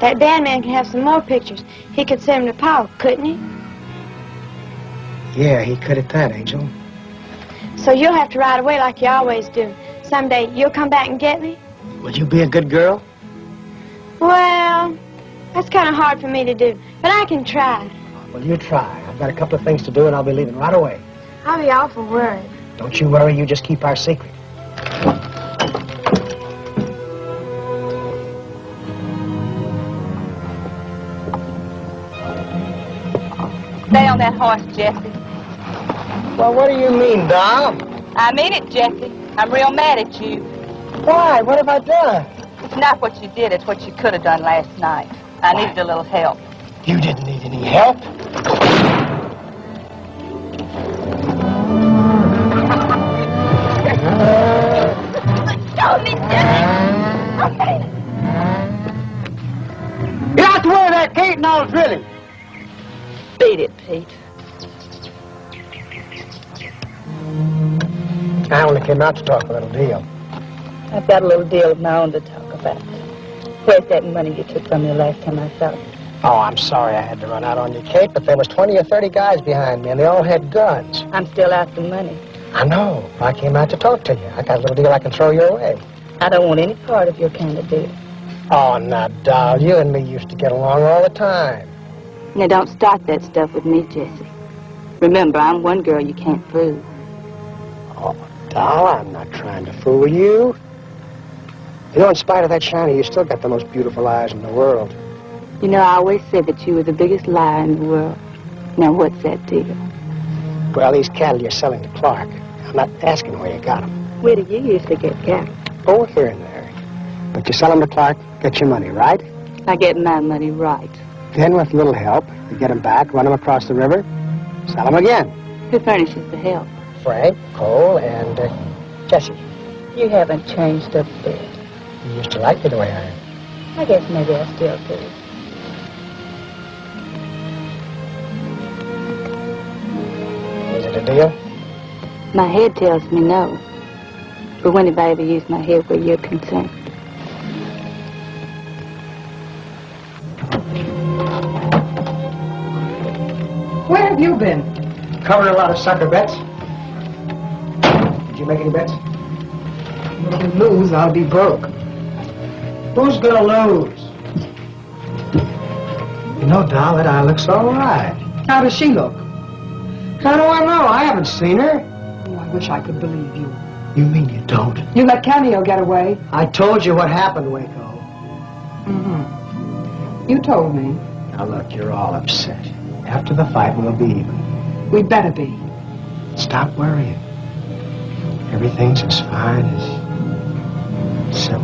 That bad man can have some more pictures. He could send them to Paul, couldn't he? Yeah, he could at that, Angel. So you'll have to ride away like you always do. Someday you'll come back and get me? Would you be a good girl? Well... that's kind of hard for me to do, but I can try. Well, you try. I've got a couple of things to do, and I'll be leaving right away. I'll be awful worried. Don't you worry. You just keep our secret. Stay on that horse, Jesse. Well, what do you mean, doll? I mean it, Jesse. I'm real mad at you. Why? What have I done? It's not what you did. It's what you could have done last night. I needed a little help. You didn't need any help. Let go of me, Jesse! I'm painted! Get out the way of that gate and I'll drill him! Beat it, Pete. I only came out to talk a little deal. I've got a little deal of my own to talk about. Where's that money you took from me last time I saw you? Oh, I'm sorry I had to run out on you, Kate, but there was twenty or thirty guys behind me, and they all had guns. I'm still out for money. I know. I came out to talk to you. I got a little deal I can throw your way. I don't want any part of your kind of deal. Oh, now, doll, you and me used to get along all the time. Now, don't start that stuff with me, Jesse. Remember, I'm one girl you can't prove. Doll, I'm not trying to fool you. You know, in spite of that shiny, you still got the most beautiful eyes in the world. You know, I always said that you were the biggest liar in the world. Now, what's that to you? Well, these cattle you're selling to Clark. I'm not asking where you got them. Where did you used to get cattle? Oh, here and there. But you sell them to Clark, get your money, right? I get my money right. Then, with a little help, you get them back, run them across the river, sell them again. Who furnishes the help? Frank, Cole, and uh, Jesse. You haven't changed a bit. You used to like me the way I am. I guess maybe I still do. Is it a deal? My head tells me no. But when have I ever used my head where you're concerned? Where have you been? Covered a lot of sucker bets. Did you make any bets? If you lose, I'll be broke. Who's gonna lose? You know, doll, that eye looks all right. How does she look? How do I know? I haven't seen her. Oh, I wish I could believe you. You mean you don't? You let Cameo get away. I told you what happened, Waco. Mm-hmm. You told me. Now look, you're all upset. After the fight, we'll be even. We'd better be. Stop worrying. Everything's as fine as silk.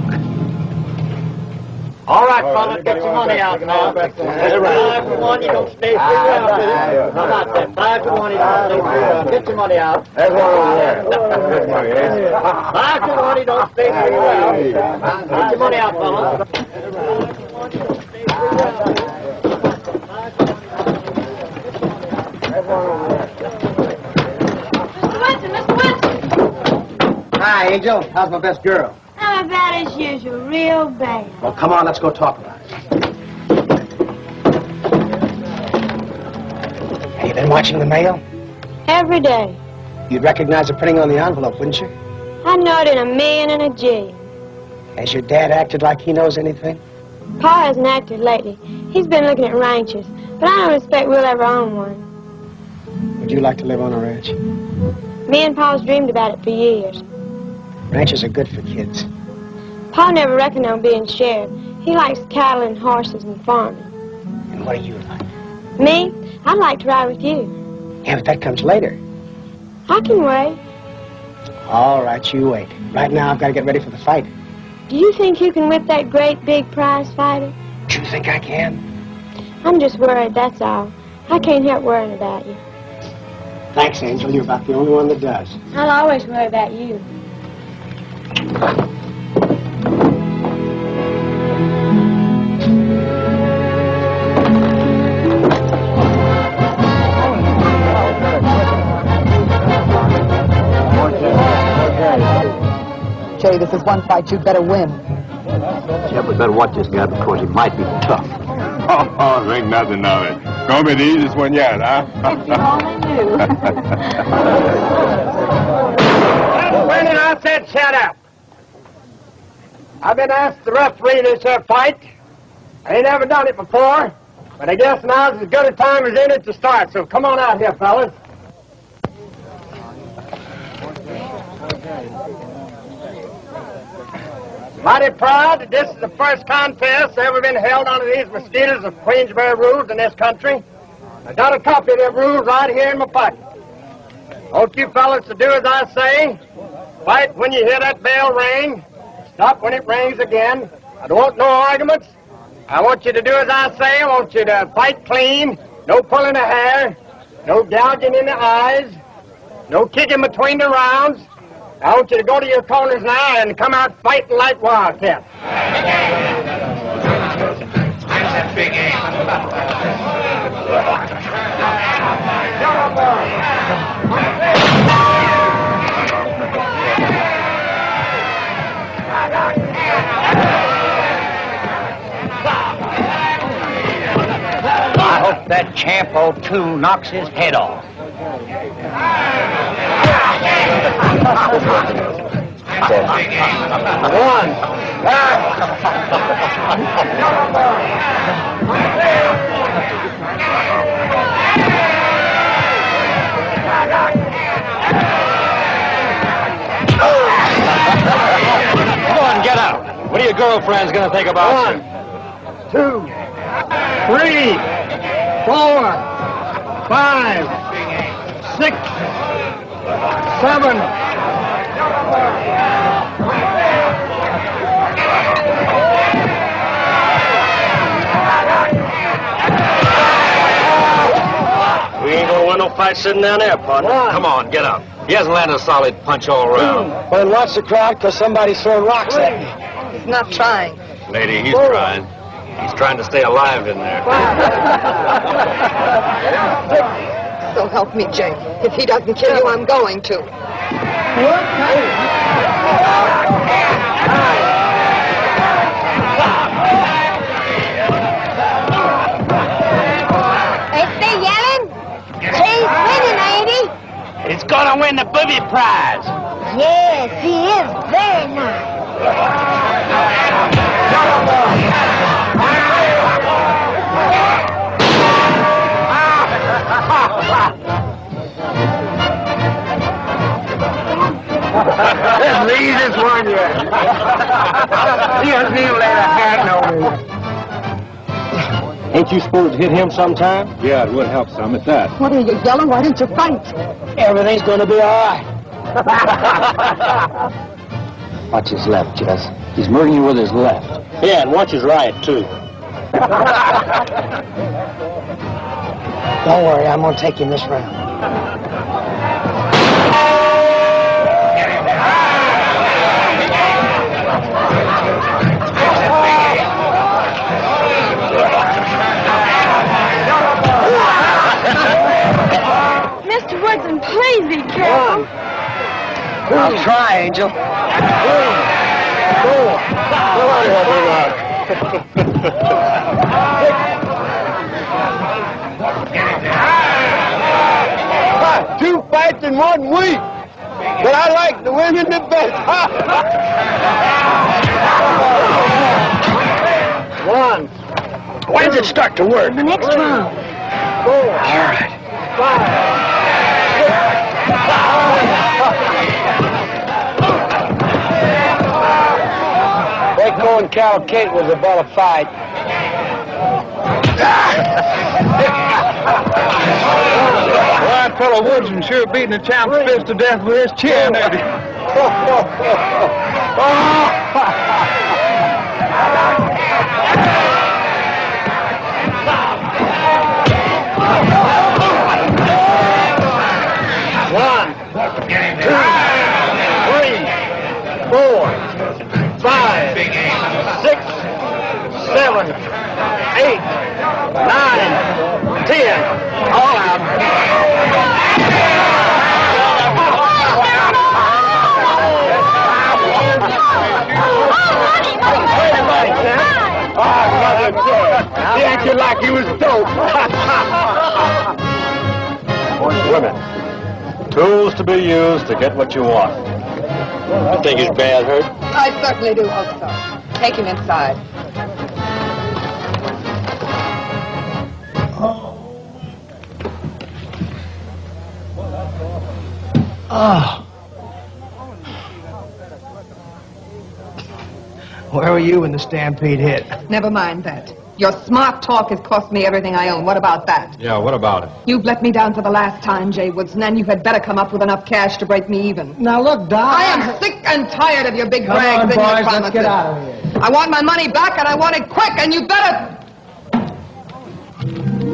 All right, fellas, get your money out now. Five to one, you don't stay free around with it. How about that? Five to one, you don't stay free around. Get your money out. There's one over there. Five to one, you don't stay free around. Get your money out, fellas. Five to one, you don't stay free around. Five to one, you don't stay free around. There's one over there. Hi, Angel. How's my best girl? I'm about as usual, real bad. Well, come on, let's go talk about it. Have you been watching the mail? Every day. You'd recognize the printing on the envelope, wouldn't you? I know it in a million and a G. Has your dad acted like he knows anything? Pa hasn't acted lately. He's been looking at ranches, but I don't expect we'll ever own one. Would you like to live on a ranch? Me and Pa's dreamed about it for years. Ranches are good for kids. Pa never reckoned on being sheriff. He likes cattle and horses and farming. And what do you like? Me? I'd like to ride with you. Yeah, but that comes later. I can wait. All right, you wait. Right now, I've got to get ready for the fight. Do you think you can whip that great big prize fighter? Do you think I can? I'm just worried, that's all. I can't help worrying about you. Thanks, Angel. You're about the only one that does. I'll always worry about you. Jay, this is one fight you'd better win. Yeah, we better watch this guy because he might be tough. Oh, oh, think nothing of it. Gonna be the easiest one yet, huh? If you only knew. Well, I said shut up. I've been asked to referee this here fight. I ain't ever done it before, but I guess now's as good a time as any to start, so come on out here, fellas. Mighty proud that this is the first contest ever been held under these mosquitoes of Queensberry rules in this country. I got a copy of their rules right here in my pocket. Hope you fellas to do as I say. Fight when you hear that bell ring. Stop when it rings again. I don't want no arguments. I want you to do as I say. I want you to fight clean. No pulling the hair. No gouging in the eyes. No kicking between the rounds. I want you to go to your corners now and come out fighting like wildcats. That's a big aim. I hope that champ O'Toole knocks his head off. One. Back. What are your girlfriends going to think about you? One, two, three, four, five, six, seven. We ain't going to win no fight sitting down there, partner. One. Come on, get up. He hasn't landed a solid punch all around. Mm. Well, then watch the crowd, because somebody's throwing rocks at me. He's not trying. Lady, he's Whoa. trying. He's trying to stay alive in there. Wow. So help me, Jay. If he doesn't kill you, I'm going to. What? He's gonna win the booby prize. Yes, he is very nice. Leave this one yet. He doesn't even lay a hand on me. Ain't you supposed to hit him sometime? Yeah, it would help some at that. What are you yelling? Why didn't you fight? Everything's going to be all right. Watch his left, Jess. He's murdering you with his left. Yeah, and watch his right, too. Don't worry, I'm going to take him this round. Please be careful. I'll try, Angel. Two fights in one week. But I like the women the best. One. When does it start to work? The next round. Four. All right. Five. Waco and Cattle Kate was a ball of fight. Well, that fellow Woodson sure beating the champ's fist to death with his chin, ain't he? One, two, three, four. Five, six, seven, eight, nine, ten. All out. Oh, mother, he acted like he was dope. Women, tools to be used to get what you want. I think he's bad hurt. I certainly do hope so. Take him inside. Oh. Oh. Where were you when the stampede hit? Never mind that. Your smart talk has cost me everything I own. What about that? Yeah, what about it? You've let me down for the last time, Jay Woodson, and you had better come up with enough cash to break me even. Now, look, Doc. I am sick and tired of your big brags and your promises. Let's get out of here. I want my money back, and I want it quick, and you better...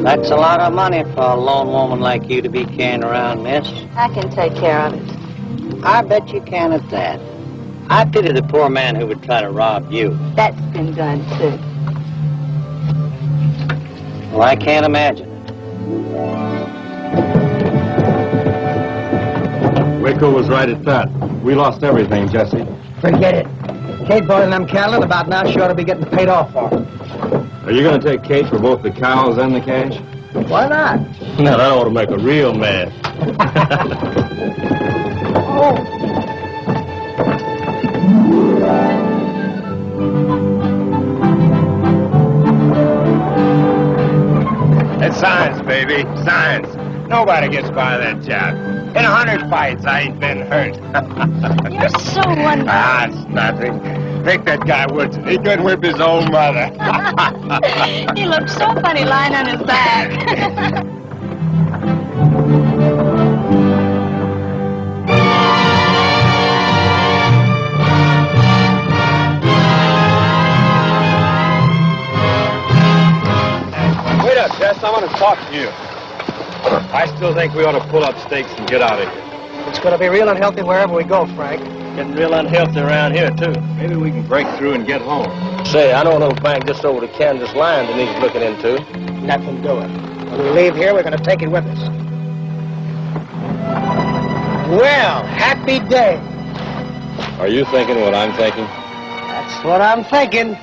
That's a lot of money for a lone woman like you to be carrying around, miss. I can take care of it. I bet you can at that. I pity the poor man who would try to rob you. That's been done, too. Well, I can't imagine. Waco was right at that. We lost everything, Jesse. Forget it. Kate bought in them cattle and about now she ought to be getting paid off for it. Are you going to take Kate for both the cows and the cash? Why not? Now, that ought to make a real man. Oh. It's science, baby. Science. Nobody gets by that job. In a hundred fights, I ain't been hurt. You're so wonderful. Ah, it's nothing. Take that guy, Woodson. He couldn't whip his own mother. He looked so funny lying on his back. Jess, I want to talk to you. I still think we ought to pull up stakes and get out of here. It's going to be real unhealthy wherever we go, Frank. Getting real unhealthy around here, too. Maybe we can break through and get home. Say, I know a little bank just over the Kansas line that needs looking into. Nothing doing. When we leave here, we're going to take it with us. Well, happy day. Are you thinking what I'm thinking? That's what I'm thinking.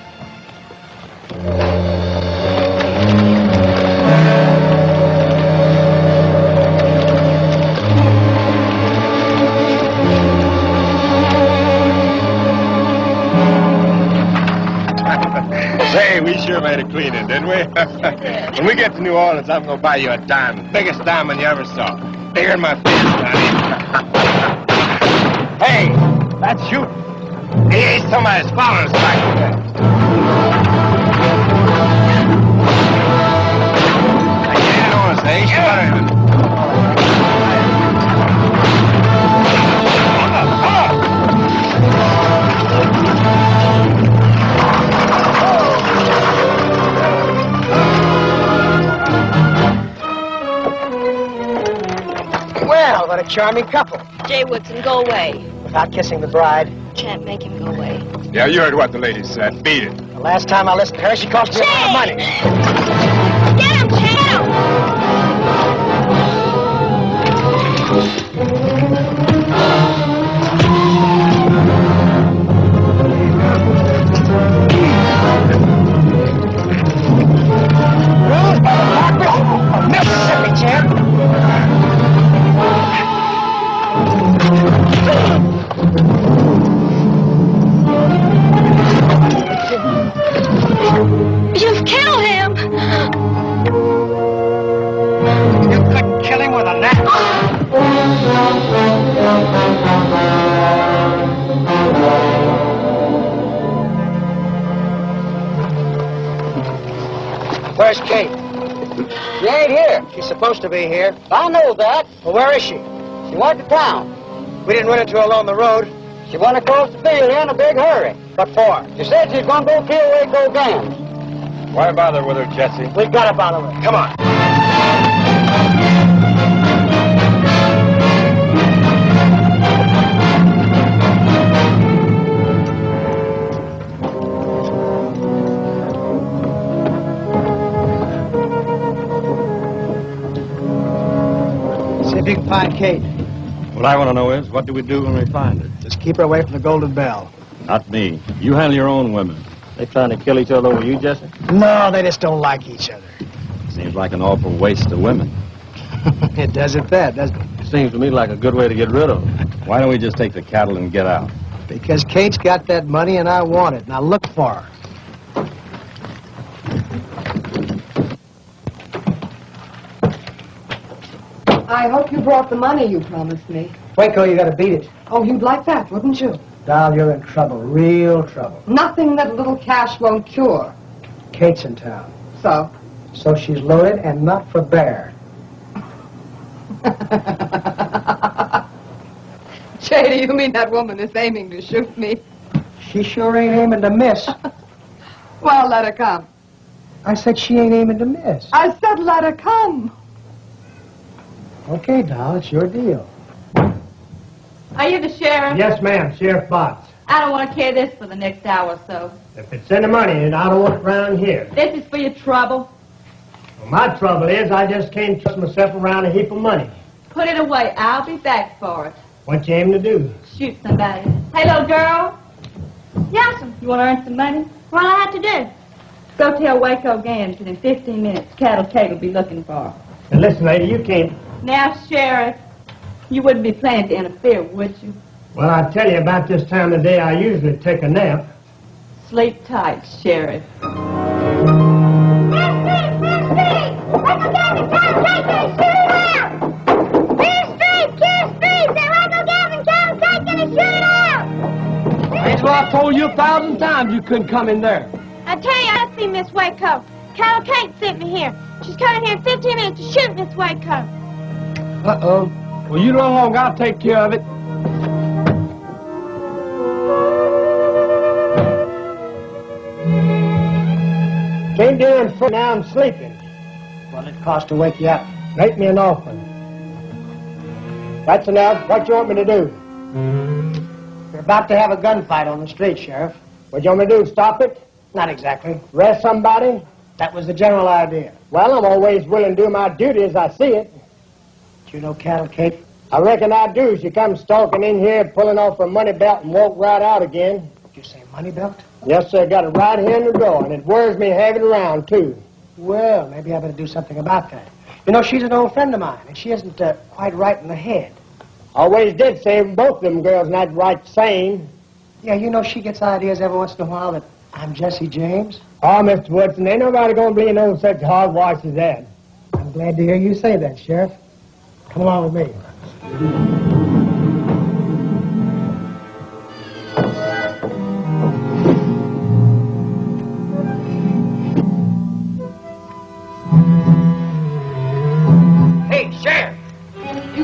Say, we sure made a cleaning, didn't we? Sure did. When we get to New Orleans, I'm gonna buy you a diamond. Biggest diamond you ever saw. Bigger than my fist, Johnny. Hey, that's you. He ain't somebody's following us like that. Hey, yeah. Shut up. Well, what a charming couple. Jay Woodson, go away. Without kissing the bride. Can't make him go away. Yeah, you heard what the lady said. Beat it. The last time I listened to her, she cost me a lot of money. Get him, Jay! Get him! Mississippi champ. You've killed him. You couldn't kill him with a knife. Where's Kate? She ain't here. She's supposed to be here. I know that. Well, where is she? She went to town. We didn't run into her along the road. She went across the field in a big hurry. What for? She said she's going to go kill Waco Gans. Why bother with her, Jesse? We've got to bother with her. Come on. You can find Kate. What I want to know is, what do we do when we find her? Just keep her away from the Golden Bell. Not me. You handle your own women. They trying to kill each other over you, Jesse? No, they just don't like each other. Seems like an awful waste of women. It does at that, doesn't it? Seems to me like a good way to get rid of them. Why don't we just take the cattle and get out? Because Kate's got that money and I want it. Now look for her. I hope you brought the money you promised me. Waco, you gotta beat it. Oh, you'd like that, wouldn't you? Doll, you're in trouble, real trouble. Nothing that little cash won't cure. Kate's in town. So? So she's loaded and not for bear. Jay, do you mean that woman is aiming to shoot me? She sure ain't aiming to miss. Well, let her come. I said she ain't aiming to miss. I said let her come. Okay, Doll, it's your deal. Are you the sheriff? Yes, ma'am, Sheriff Fox. I don't want to carry this for the next hour or so. If it's in the money, it ought to work around here. This is for your trouble. Well, my trouble is I just can't trust myself around a heap of money. Put it away. I'll be back for it. What you aim to do? Shoot somebody. Hey, little girl. Yassin, you want to earn some money? What I have to do? Go tell Waco Gans that in fifteen minutes, Cattle Kate will be looking for her. Now, listen, lady, you can't... Now, Sheriff, you wouldn't be planning to interfere, would you? Well, I tell you, about this time of day, I usually take a nap. Sleep tight, Sheriff. That's it, that's it! Let's go get the car, take it, shoot him out! Remember I told you a thousand times you couldn't come in there. I tell you, I see Miss Waco. Cattle Kate sent me here. She's coming here in fifteen minutes to shoot Miss Waco. Uh-oh. Well, you run along. I'll take care of it. Came down for now I'm sleeping. What did it cost to wake you up? Make me an offering. That's enough. What do you want me to do? We're about to have a gunfight on the street, Sheriff. What do you want me to do? Stop it? Not exactly. Arrest somebody? That was the general idea. Well, I'm always willing to do my duty as I see it. Do you know Cattle Kate? I reckon I do. She comes stalking in here, pulling off her money belt, and walk right out again. You say money belt? Yes, sir. Got it right here in the drawer, and it worries me having it around, too. Well, maybe I better do something about that. You know, she's an old friend of mine, and she isn't uh, quite right in the head. Always did say both of them girls not right sane. Yeah, you know, she gets ideas every once in a while that I'm Jesse James. Oh, Mister Woodson, ain't nobody gonna be no such hogwash as that. I'm glad to hear you say that, Sheriff. Come along with me.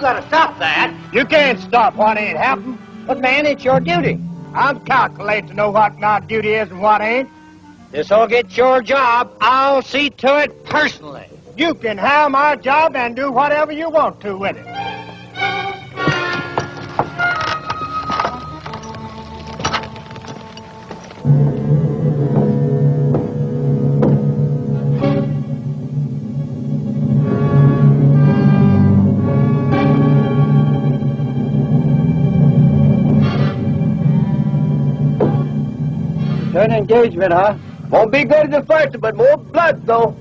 Gotta stop that. You can't stop what ain't happened. But man, it's your duty. I'm calculated to know what my duty is and what ain't. This'll get your job. I'll see to it personally. You can have my job and do whatever you want to with it. An engagement, huh? Won't be good as the first, but more blood, though.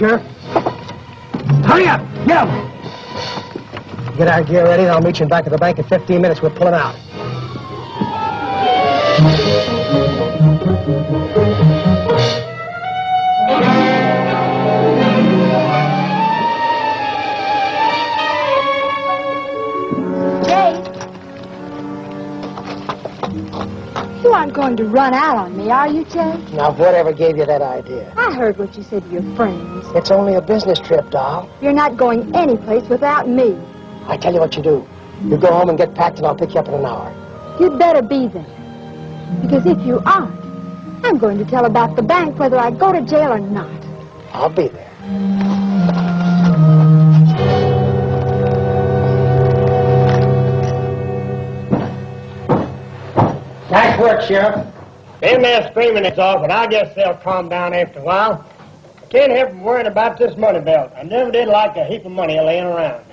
Sheriff. Hurry up! Get up! Get our gear ready and I'll meet you in back of the bank in fifteen minutes. We're pulling out. Jay! You aren't going to run out on me, are you, Jay? Now, whatever gave you that idea? I heard what you said to your friends. It's only a business trip, doll. You're not going anyplace without me. I tell you what you do. You go home and get packed and I'll pick you up in an hour. You'd better be there. Because if you aren't, I'm going to tell about the bank whether I go to jail or not. I'll be there. Nice work, Sheriff. Them there screaming is off, and I guess they'll calm down after a while. Can't help from worrying about this money belt. I never did like a heap of money laying around.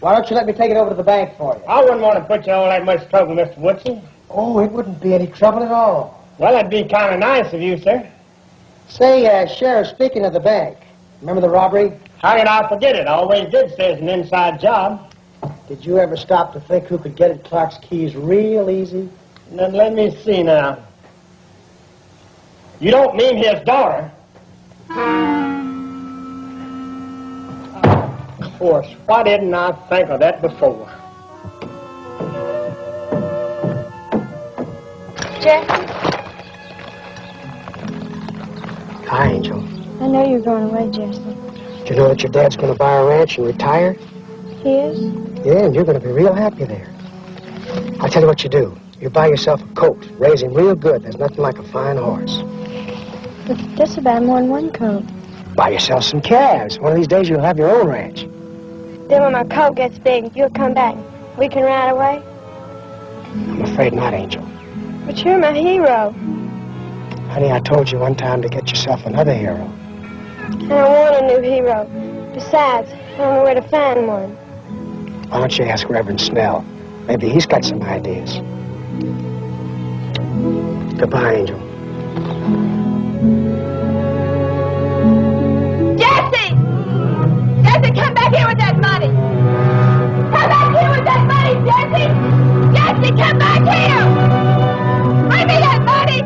Why don't you let me take it over to the bank for you? I wouldn't want to put you in all that much trouble, Mister Woodson. Oh, it wouldn't be any trouble at all. Well, that'd be kind of nice of you, sir. Say, uh, Sheriff, speaking of the bank, remember the robbery? How can I forget it? I always did say it's an inside job. Did you ever stop to think who could get at Clark's keys real easy? Now, let me see now. You don't mean his daughter. Of course, why didn't I think of that before? Jackie? Hi, Angel. I know you're going away, Jesse. Do you know that your dad's going to buy a ranch and retire? He is? Yeah, and you're going to be real happy there. I'll tell you what you do. You buy yourself a colt, raise him real good. There's nothing like a fine horse. But that's about more than one colt. Buy yourself some calves. One of these days you'll have your own ranch. Then when my colt gets big, you'll come back. We can ride away? I'm afraid not, Angel. But you're my hero. Honey, I told you one time to get yourself another hero. I don't want a new hero. Besides, I don't know where to find one. Why don't you ask Reverend Snow? Maybe he's got some ideas. Goodbye, Angel. Jesse! Jesse, come back here with that money! Come back here with that money, Jesse! Jesse, come back here! Bring me that money!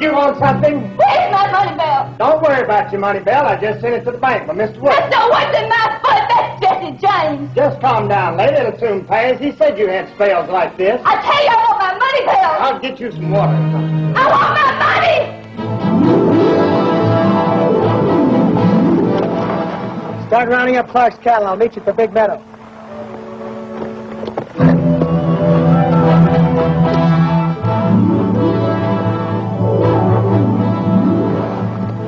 You want something? Where's my money, Bell? Don't worry about your money, Bell. I just sent it to the bank by Mister Woodson. Mister Woodson, my foot. That's Jesse James. Just calm down, lady. It'll soon pass. He said you had spells like this. I tell you, I want my money, Bell. I'll get you some water. I want my money. Start rounding up Clark's cattle. I'll meet you at the Big Meadow.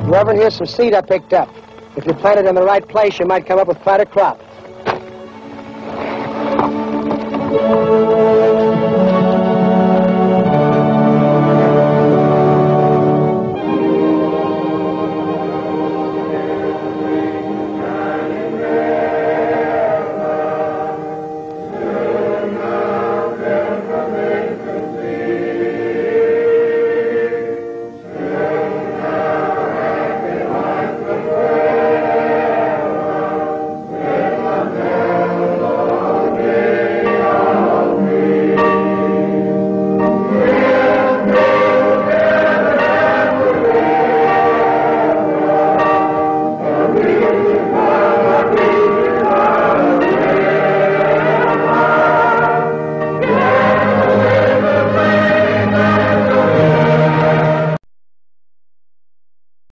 Reverend, here's some seed I picked up. If you plant it in the right place, you might come up with quite a crop.